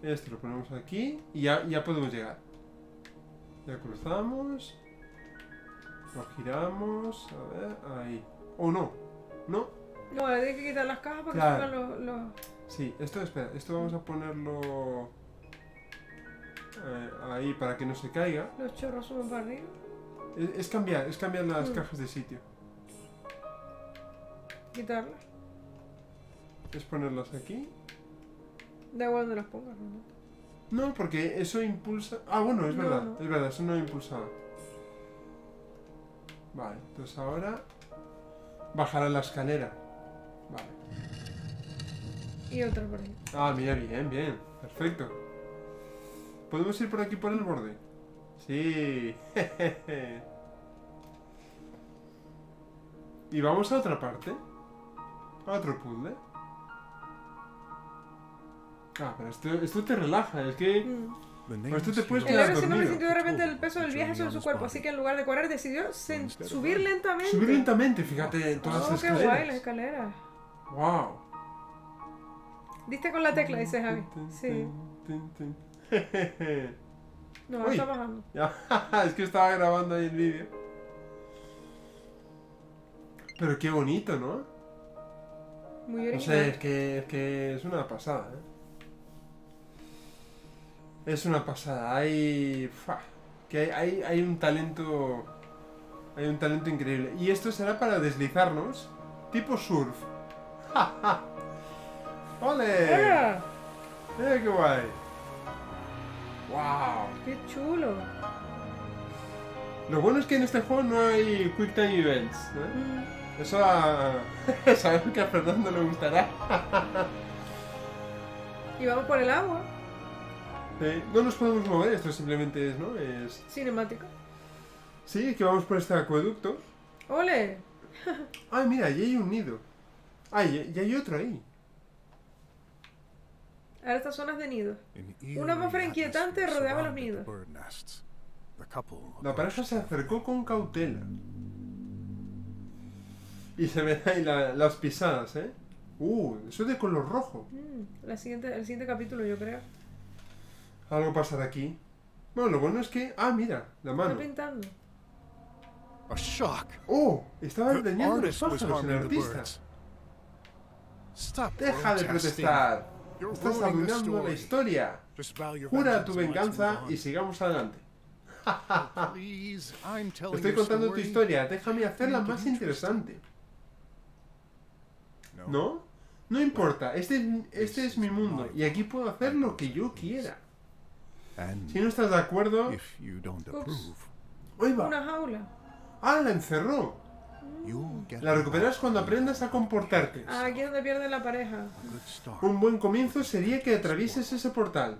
Este lo ponemos aquí. Y ya podemos llegar. Ya cruzamos. Lo giramos. A ver... Ahí. O no. No. No, ahora tienes que quitar las cajas para que suban los... Sí, esto, espera. Esto vamos a ponerlo... ahí para que no se caiga. Los chorros suben para arriba. Es cambiar las cajas de sitio. Quitarlas. Es ponerlas aquí. Da igual donde las pongas, ¿no? No, porque eso impulsa... Ah, bueno, es verdad, no. Es verdad, eso no impulsaba. Vale, entonces ahora... Bajará la escalera. Vale. Y otra por ahí. Ah, mira, bien, bien. Perfecto. ¿Podemos ir por aquí por el borde? Sí. Y vamos a otra parte. A otro puzzle. Ah, pero esto te relaja, es que... Pues tú te puedes quedar dormido. El hombre sintió de repente el peso del viaje sobre su cuerpo, así que en lugar de correr decidió subir lentamente. Subir lentamente, fíjate, todas las escaleras. Qué guay las escaleras. Wow. Diste con la tecla, dice Javi. Sí. No, está bajando. Es que estaba grabando ahí el vídeo. Pero qué bonito, ¿no? Muy original. O sea, es que es una pasada, ¿eh? Es una pasada, hay un talento. Hay un talento increíble. Y esto será para deslizarnos. Tipo surf. ¡Ja, ja! ¡Ole! ¡Mira! ¡Mira qué guay! ¡Wow! ¡Qué chulo! Lo bueno es que en este juego no hay Quick Time Events, ¿eh? Eso a... Sabemos que a Fernando le gustará. Y vamos por el agua. No nos podemos mover, esto simplemente es, ¿no? Es... Cinemática. Sí, es que vamos por este acueducto. ¡Ole! Ay, mira, ahí hay un nido. Ay, y hay otro ahí. Ahora estas zonas de nidos. Una atmósfera inquietante rodeaba los nidos. La pareja se acercó con cautela. Y se ven ahí las pisadas, ¿eh? Eso es de color rojo. El siguiente capítulo, yo creo. Algo pasa de aquí. Bueno, lo bueno es que... Ah, mira, la mano. Está pintando. ¡Oh! Estaban dañando los pájaros en el artista. ¡Deja de protestar! ¡Estás arruinando la historia! ¡Jura tu venganza y sigamos adelante! Estoy contando tu historia, déjame hacerla más interesante. ¿No? No importa, este es mi mundo y aquí puedo hacer lo que yo quiera. Si no estás de acuerdo... ¡Oye, va! ¡Una jaula! ¡Ah, la encerró! La recuperas cuando aprendas a comportarte. Aquí es donde pierde la pareja. Un buen comienzo sería que atravieses ese portal.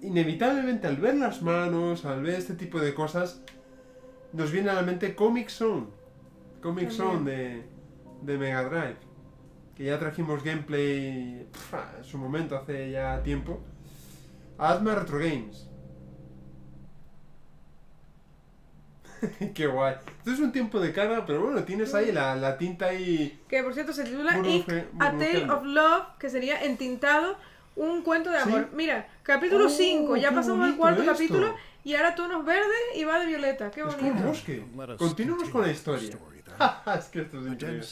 Inevitablemente, al ver las manos, al ver este tipo de cosas, nos viene a la mente Comic Zone. Comic Zone de Mega Drive, que ya trajimos gameplay en su momento, hace ya tiempo. Adma Retro Games. Qué guay. Esto es un tiempo de cara, pero bueno, tienes ahí la tinta ahí. Que por cierto se titula Ink a Tale of Love, que sería entintado, un cuento de amor. ¿Sí? Mira, capítulo 5, ya pasamos al cuarto capítulo y ahora tonos verdes y va de violeta. Qué bonito. Es como un bosque. Continuamos con la historia. Es que esto es increíble.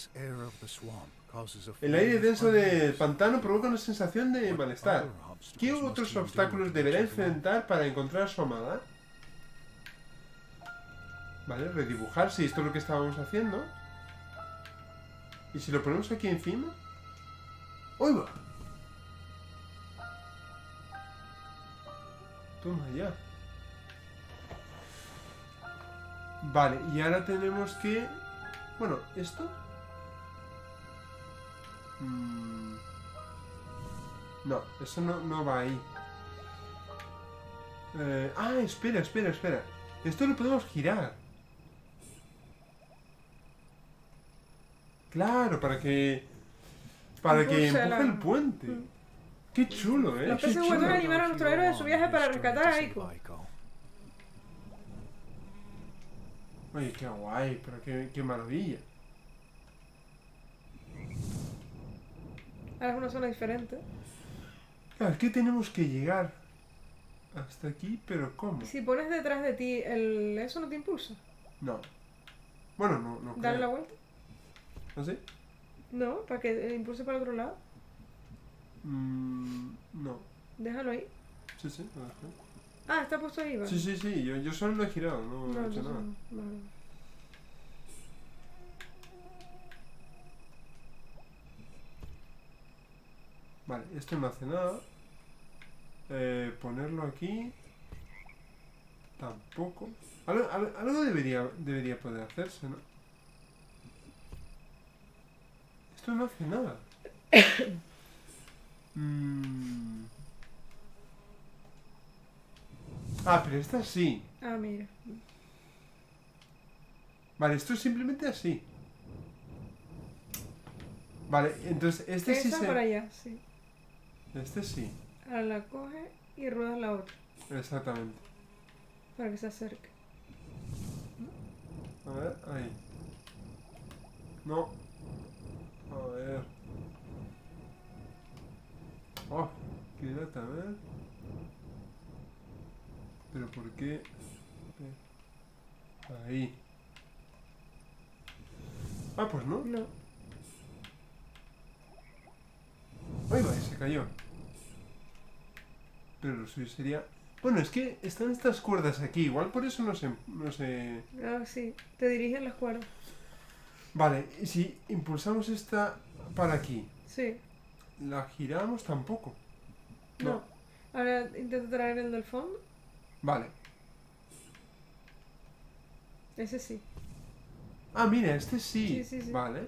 El aire denso del pantano provoca una sensación de malestar. ¿Qué otros obstáculos deberá enfrentar para encontrar a su amada? Vale, redibujar, si esto es lo que estábamos haciendo. ¿Y si lo ponemos aquí encima? ¡Ahí va! Toma ya. Vale, y ahora tenemos que... Bueno, ¿esto? No, eso no va ahí. Espera. Esto lo podemos girar. Claro, para que empuje el puente. Qué chulo, ¿eh? Los peces vuelven a animar a nuestro héroe de su viaje para rescatar a Aiko. Oye, qué guay, pero qué maravilla. Ahora es una zona diferente. Claro, es que tenemos que llegar hasta aquí, pero ¿cómo? Si pones detrás de ti eso no te impulsa. No. Bueno, no creo. ¿Dale la vuelta? ¿Ah, sí? No, para que impulse para el otro lado. No. Déjalo ahí. Sí, lo dejo. Ah, está puesto ahí, ¿vale? Sí, yo solo lo he girado, no he hecho nada. Vale. Vale, esto no hace nada. Ponerlo aquí. Tampoco. Algo debería poder hacerse, ¿no? Esto no hace nada. Ah, pero esta sí. Ah, mira. Vale, esto es simplemente así. Vale, entonces este sí se... para allá, sí. Este sí. Ahora la coge y ruedas la otra. Exactamente. Para que se acerque. A ver, ahí. No. A ver. Oh, qué lata, a ver. Pero ¿por qué? Ahí. Ah, pues no. No. Ahí va, se cayó. Pero lo suyo sería... Bueno, es que están estas cuerdas aquí. Igual por eso no sé... Ah, sí. Te dirigen las cuerdas. Vale, y si impulsamos esta para aquí. Sí. La giramos tampoco. No. Ahora intento traer el del fondo. Vale. Ese sí. Ah, mira, este sí. Sí. Vale.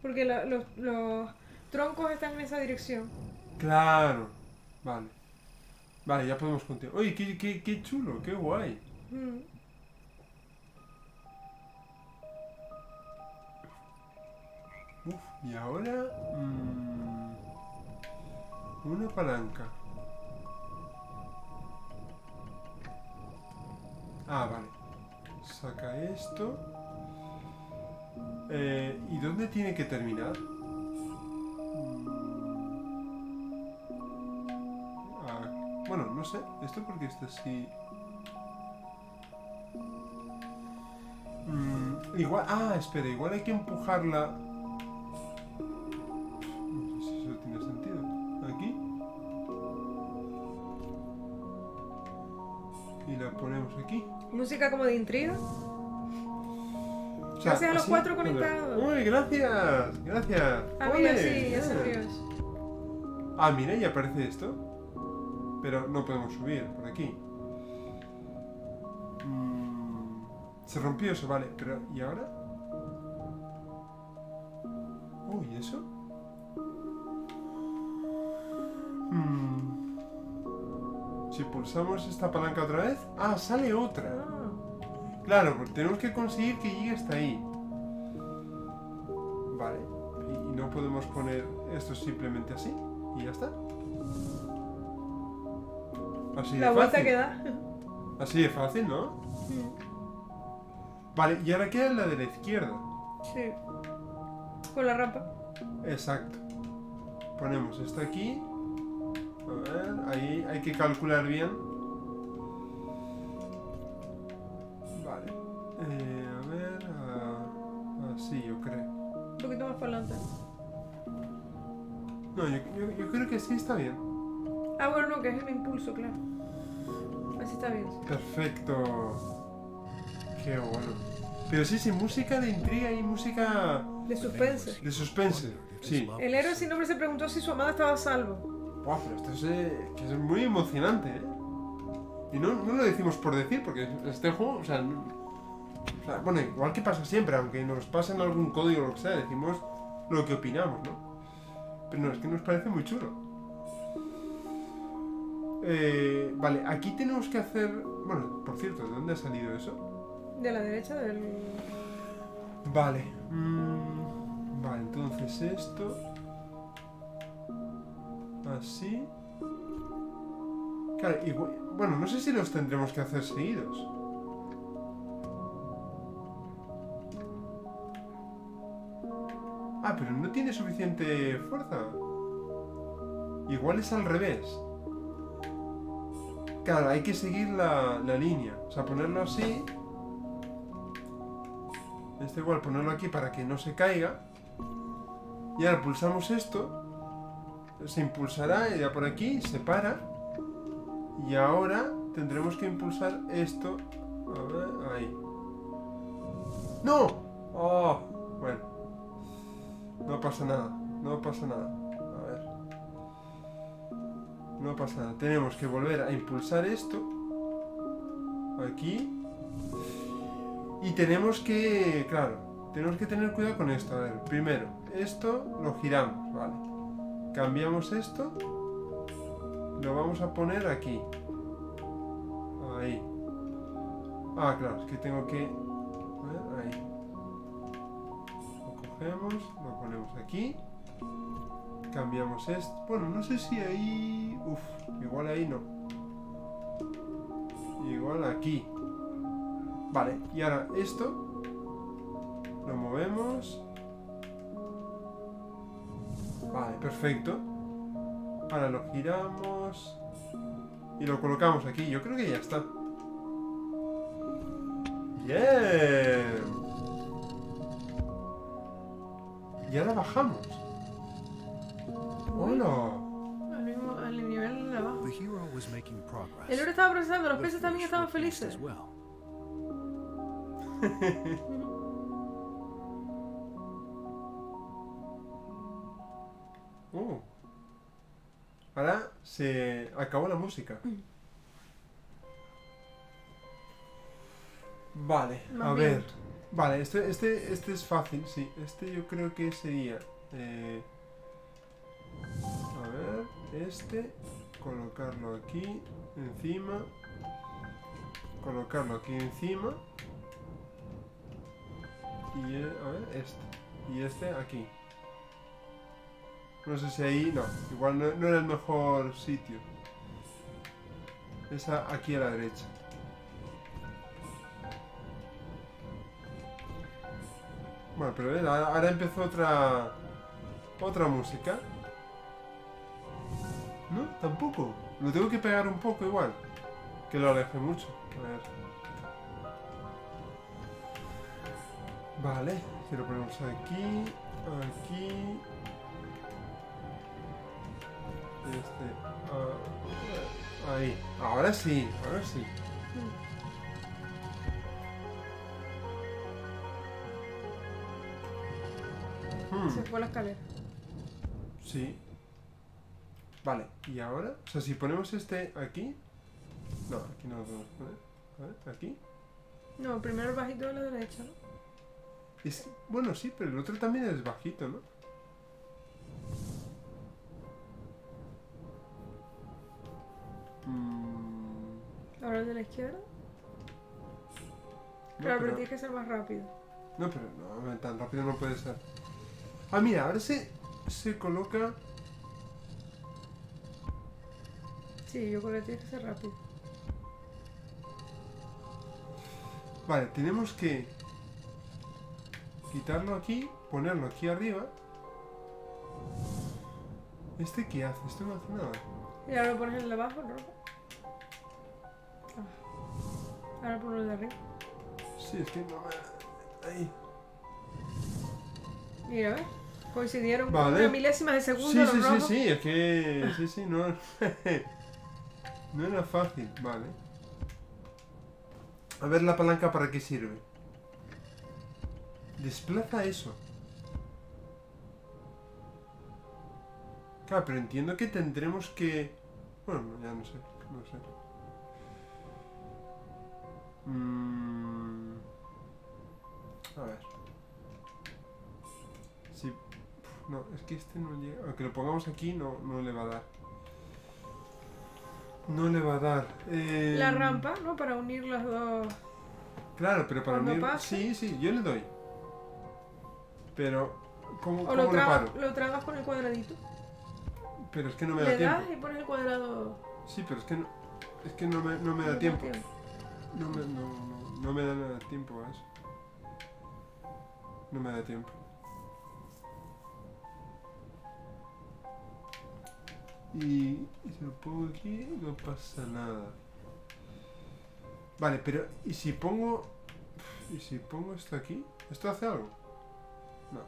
Porque los troncos están en esa dirección. Claro. Vale. Vale, ya podemos continuar. Oye, qué chulo, qué guay. Y ahora... una palanca. Ah, vale. Saca esto. ¿Y dónde tiene que terminar? Ah, bueno, no sé. Esto porque está así... igual... Ah, espera. Igual hay que empujarla... No sé si eso tiene sentido. Aquí. Y la ponemos aquí. Música como de intriga. O sea, gracias a los cuatro conectados. Uy, gracias, gracias. Amigos, sí, ya son amigos. Ah, mira, ya aparece esto. Pero no podemos subir por aquí. Se rompió eso, vale. Pero, ¿y ahora? Uy, ¿eso? Si pulsamos esta palanca otra vez... ¡Ah, sale otra! Ah. Claro, porque tenemos que conseguir que llegue hasta ahí. Vale. Y no podemos poner esto simplemente así. Y ya está. Así de fácil. La vuelta que da. Así de fácil, ¿no? Sí. Vale, y ahora queda la de la izquierda. Sí. Con la rampa. Exacto. Ponemos esta aquí... A ver, ahí hay que calcular bien. Vale. A ver... así yo creo. Un poquito más para adelante. No, yo creo que sí está bien. Ah, bueno, no, que es el impulso, claro. Así está bien. Perfecto. Qué bueno. Pero sí, sí, música de intriga y música... De suspense. De suspense, sí. El héroe sin nombre se preguntó si su amada estaba a salvo. Wow, pero esto es muy emocionante, ¿eh? Y no lo decimos por decir, porque este juego, bueno, igual que pasa siempre, aunque nos pasen algún código o lo que sea, decimos lo que opinamos, ¿no? Pero no, es que nos parece muy chulo. Vale, aquí tenemos que hacer... Bueno, por cierto, ¿de dónde ha salido eso? De la derecha del... Vale. Vale, entonces esto... Así. Claro, y bueno, no sé si los tendremos que hacer seguidos. Ah, pero no tiene suficiente fuerza. Igual es al revés. Claro, hay que seguir la línea. O sea, ponerlo así. Este igual, ponerlo aquí para que no se caiga. Y ahora pulsamos esto. Se impulsará, ya por aquí, se para. Y ahora tendremos que impulsar esto. A ver, ahí. ¡No! ¡Oh! Bueno. No pasa nada, no pasa nada. A ver. No pasa nada. Tenemos que volver a impulsar esto. Aquí. Y tenemos que... Claro, tenemos que tener cuidado con esto. A ver, primero, esto lo giramos, vale. Cambiamos esto, lo vamos a poner aquí. Ahí. Ah, claro, es que tengo que... Ahí. Lo cogemos, lo ponemos aquí. Cambiamos esto. Bueno, no sé si ahí... Uf, igual ahí no. Igual aquí. Vale, y ahora esto lo movemos. Vale, perfecto. Ahora lo giramos y lo colocamos aquí. Yo creo que ya está. ¡Bien! Y ahora bajamos. ¡Hola! Al nivel de abajo. El héroe estaba procesando, los peces también estaban felices. Ahora se acabó la música. Vale, a ver. Vale, este es fácil, sí. Este yo creo que sería... a ver, este. Colocarlo aquí, encima. Colocarlo aquí encima. Y a ver, este. Y este aquí. No sé si ahí, no. Igual no era el mejor sitio. Esa aquí a la derecha. Bueno, pero bien, ahora empezó otra música. No, tampoco. Lo tengo que pegar un poco igual. Que lo aleje mucho. A ver. Vale, si lo ponemos aquí, aquí. Ahí. Ahora sí, ahora sí. Se fue la escalera. Sí. Vale, y ahora, o sea, si ponemos este aquí. No, aquí no lo podemos poner. A ver, aquí. No, primero el bajito de la derecha, ¿no? Es, bueno, sí, pero el otro también es bajito, ¿no? ¿Ahora el de la izquierda? No, pero tiene que ser más rápido. No, pero no, tan rápido no puede ser. Ah, mira, ahora se coloca. Sí, yo creo que tiene que ser rápido. Vale, tenemos que quitarlo aquí, ponerlo aquí arriba. ¿Este qué hace? Esto no hace nada. Y ahora lo pones en el de abajo, ¿no? Ah. Ahora ponlo de arriba. Sí, es que no me... Ahí. Mira, ¿ves? Coincidieron con una milésima de segundo. Sí, sí, sí, sí, es que... Sí, sí, no... No era fácil, vale. A ver la palanca para qué sirve. Desplaza eso. Claro, pero entiendo que tendremos que... Bueno, ya no sé, no sé. A ver. Sí. No, es que este no llega... Aunque lo pongamos aquí, no le va a dar. No le va a dar. La rampa, ¿no? Para unir los dos. Claro, pero para unir... Pase. Sí, sí, yo le doy. Pero... ¿Cómo lo paro? Lo tragas con el cuadradito. Pero es que no me da tiempo. Le das y pones el cuadrado. Sí, pero es que no me da tiempo. No me da nada tiempo a eso. No me da tiempo. Y si lo pongo aquí, no pasa nada. Vale, pero ¿y si pongo esto aquí? ¿Esto hace algo? No.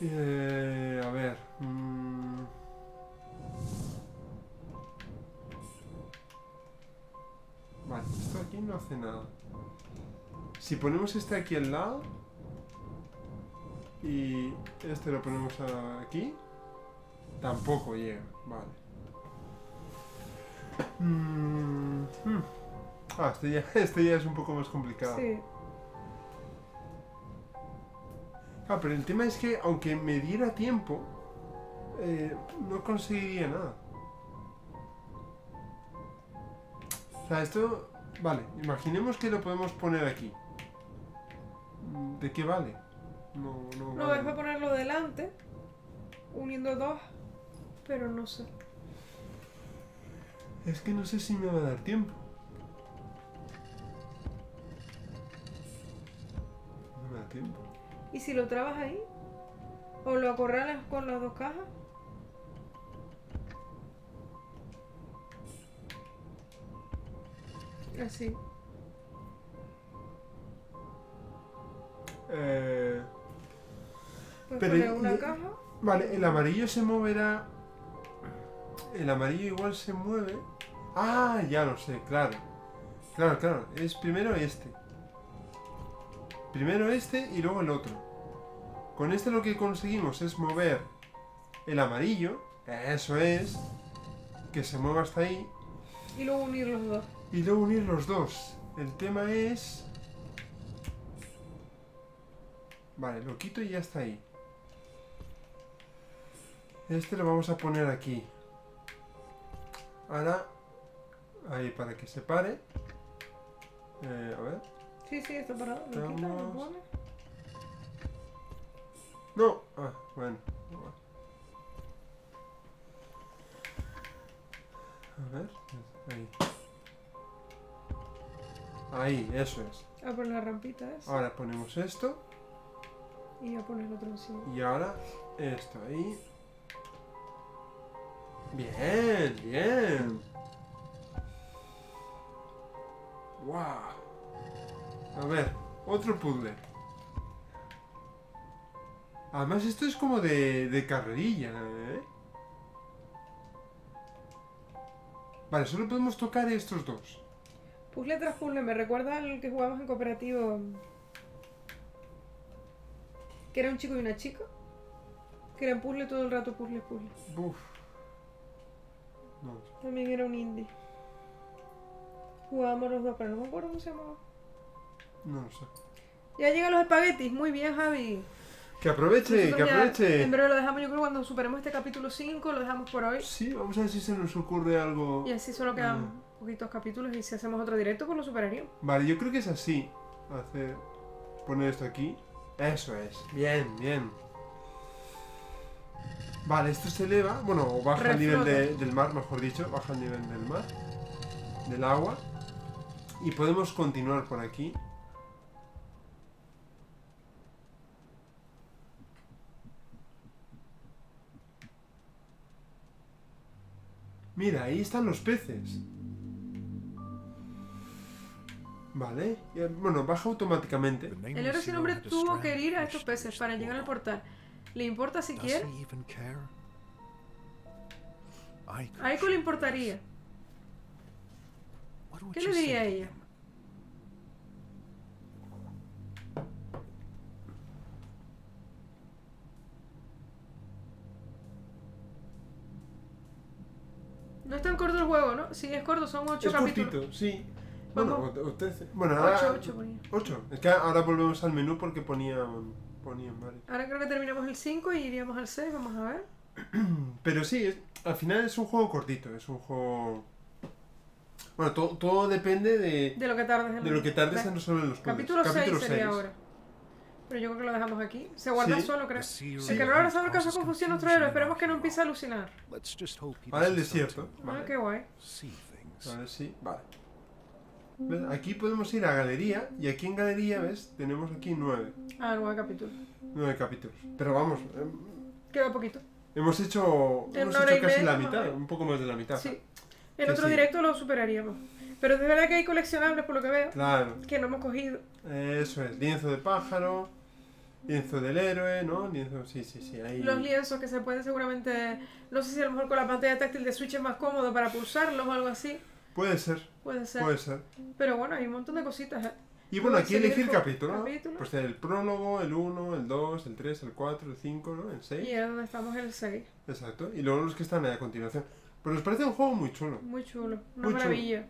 A ver... Vale, esto aquí no hace nada. Si ponemos este aquí al lado... Y este lo ponemos aquí... Tampoco llega, vale. Ah, este ya es un poco más complicado. Sí. Ah, pero el tema es que, aunque me diera tiempo, no conseguiría nada. O sea, esto... Vale, imaginemos que lo podemos poner aquí. ¿De qué vale? No vale. Es ponerlo delante, uniendo dos, pero no sé. Es que no sé si me va a dar tiempo. No me da tiempo. ¿Y si lo trabas ahí? ¿O lo acorralas con las dos cajas? Así. Pues pero una caja. Vale, el amarillo se moverá. El amarillo igual se mueve. Ah, ya lo sé, claro. Claro, claro. Es primero este. Primero este y luego el otro. Con este lo que conseguimos es mover el amarillo. Eso es. Que se mueva hasta ahí. Y luego unir los dos. Y luego unir los dos. El tema es... Vale, lo quito y ya está ahí. Este lo vamos a poner aquí. Ahora... Ahí, para que se pare. A ver... Sí, sí, está parado. Lo quita, lo pone. No. Ah, bueno. A ver. Ahí. Ahí, eso es. A poner las rampitas. Ahora ponemos esto. Y a poner otro encima. Y ahora esto ahí. Bien, bien. Wow. A ver, otro puzzle. Además esto es como de carrerilla, ¿eh? Vale, solo podemos tocar estos dos. Puzzle tras puzzle, me recuerda al que jugábamos en cooperativo. Que era un chico y una chica. Que eran puzzle todo el rato, puzzle, puzzle. Uf. No. También era un indie. Jugábamos los dos, pero no me acuerdo cómo se llamaba. No lo sé. Ya llegan los espaguetis, muy bien, Javi. Que aproveche, nosotros que aproveche. En breve lo dejamos, yo creo, cuando superemos este capítulo 5, lo dejamos por hoy. Sí, vamos a ver si se nos ocurre algo. Y así solo quedan poquitos capítulos y si hacemos otro directo, pues lo superaríamos. Vale, yo creo que es así. Hacer, poner esto aquí. Eso es, bien, bien. Vale, esto se eleva, bueno, o baja el nivel del mar, mejor dicho, baja el nivel del mar, del agua. Y podemos continuar por aquí. Mira, ahí están los peces. Vale, bueno, baja automáticamente. El héroe sin nombre tuvo que ir a estos peces para llegar al portal. ¿Le importa si quiere? A Aiko le importaría. ¿Qué le diría a ella? No es tan corto el juego, ¿no? Sí, es corto, son 8 capítulos. Cortito, sí. Bueno, 13. Bueno, ahora... 8. Es que ahora volvemos al menú porque ponían varios. Ahora creo que terminamos el 5 y iríamos al 6, vamos a ver. Pero sí, al final es un juego cortito, es un juego... Bueno, todo depende de lo que tardes en resolver los puzzles. Capítulo 6 sería ahora. Pero yo creo que lo dejamos aquí. Se guarda solo, creo. El calor abrazador causó confusión a nuestro héroe. Esperemos que no empiece a alucinar. Vale, el desierto. Vale. Ah, qué guay. A ver si... Vale. ¿Ves? Aquí podemos ir a galería. Y aquí en galería, ¿ves? Tenemos aquí 9. Ah, 9 capítulos. 9 capítulos. Pero vamos... Queda poquito. Hemos hecho casi la mitad. Un poco más de la mitad. Sí. En otro directo lo superaríamos. Pero es verdad que hay coleccionables, por lo que veo. Claro. Que no hemos cogido. Eso es. Lienzo de pájaro... Lienzo del héroe, ¿no? Lienzo, sí, ahí... Los lienzos que se pueden seguramente... No sé si a lo mejor con la pantalla táctil de Switch es más cómodo para pulsarlos o algo así. Puede ser. Pero bueno, hay un montón de cositas, ¿eh? Y bueno, aquí elegir capítulo, ¿no? Pues el prólogo, el 1, el 2, el 3, el 4, el 5, ¿no? El 6. Y ahora donde estamos el 6. Exacto. Y luego los que están a continuación. Pero nos parece un juego muy chulo. Muy chulo. Una maravilla.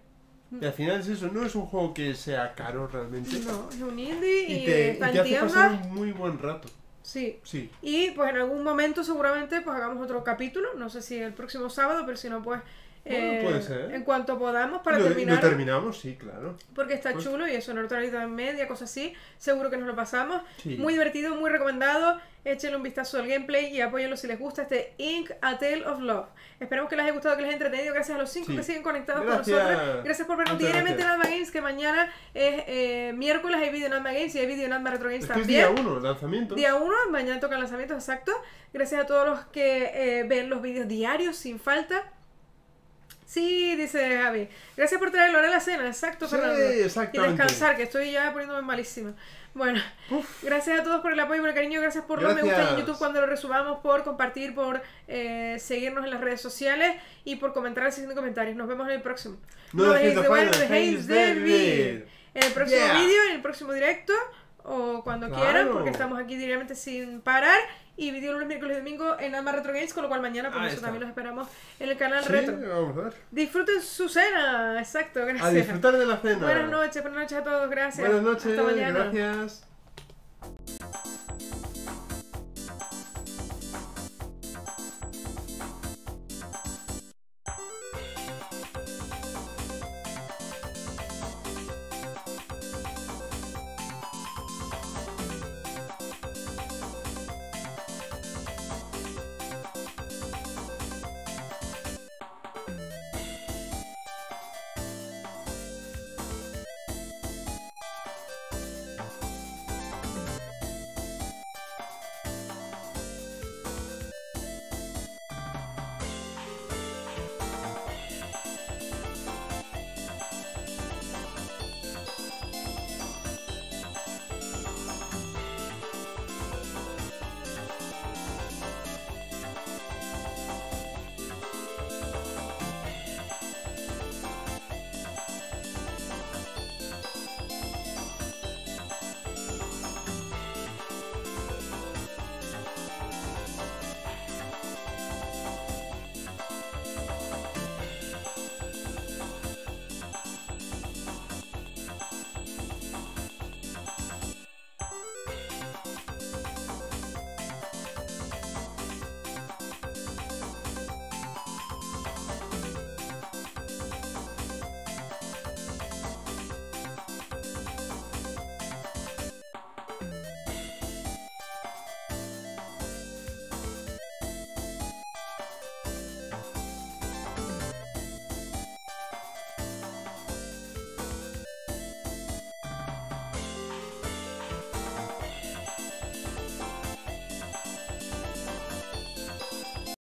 Y al final es eso, no es un juego que sea caro realmente. No, es un indie y te hace pasar un muy buen rato. Sí. Y pues en algún momento seguramente pues hagamos otro capítulo, no sé si el próximo sábado, pero si no pues puede ser. En cuanto podamos para terminar. Lo terminamos, sí, claro. Porque está pues... chulo y eso, neutralidad en media, cosas así, seguro que nos lo pasamos. Sí. Muy divertido, muy recomendado. Échenle un vistazo al gameplay y apóyenlo si les gusta este Ink a Tale of Love. Esperemos que les haya gustado, que les haya entretenido. Gracias a los 5 que siguen conectados con nosotros. Gracias por vernos diariamente en Adma Games, que mañana es miércoles, hay vídeo en Adma Games y hay vídeo en Adma Retro Games también. Es día 1, lanzamiento. Día 1, mañana tocan lanzamientos, exacto. Gracias a todos los que ven los vídeos diarios sin falta. Sí, dice Javi. Gracias por traerlo a la cena, exacto, Fernando. Y descansar, que estoy ya poniéndome malísima. Bueno, gracias a todos por el apoyo y por el cariño. Gracias por los me gusta en YouTube cuando lo resubamos, por compartir, por seguirnos en las redes sociales y por comentar haciendo comentarios. Nos vemos en el próximo. No dejéis de ver, no dejéis de vivir. En el próximo vídeo, en el próximo directo o cuando quieran, porque estamos aquí diariamente sin parar. Y vídeo lunes, miércoles y domingo en Adma Retro Games, con lo cual mañana por eso también los esperamos en el canal retro. Vamos a ver. Disfruten su cena, exacto, gracias. A disfrutar de la cena. Buenas noches a todos, gracias. Buenas noches, hasta mañana. Gracias.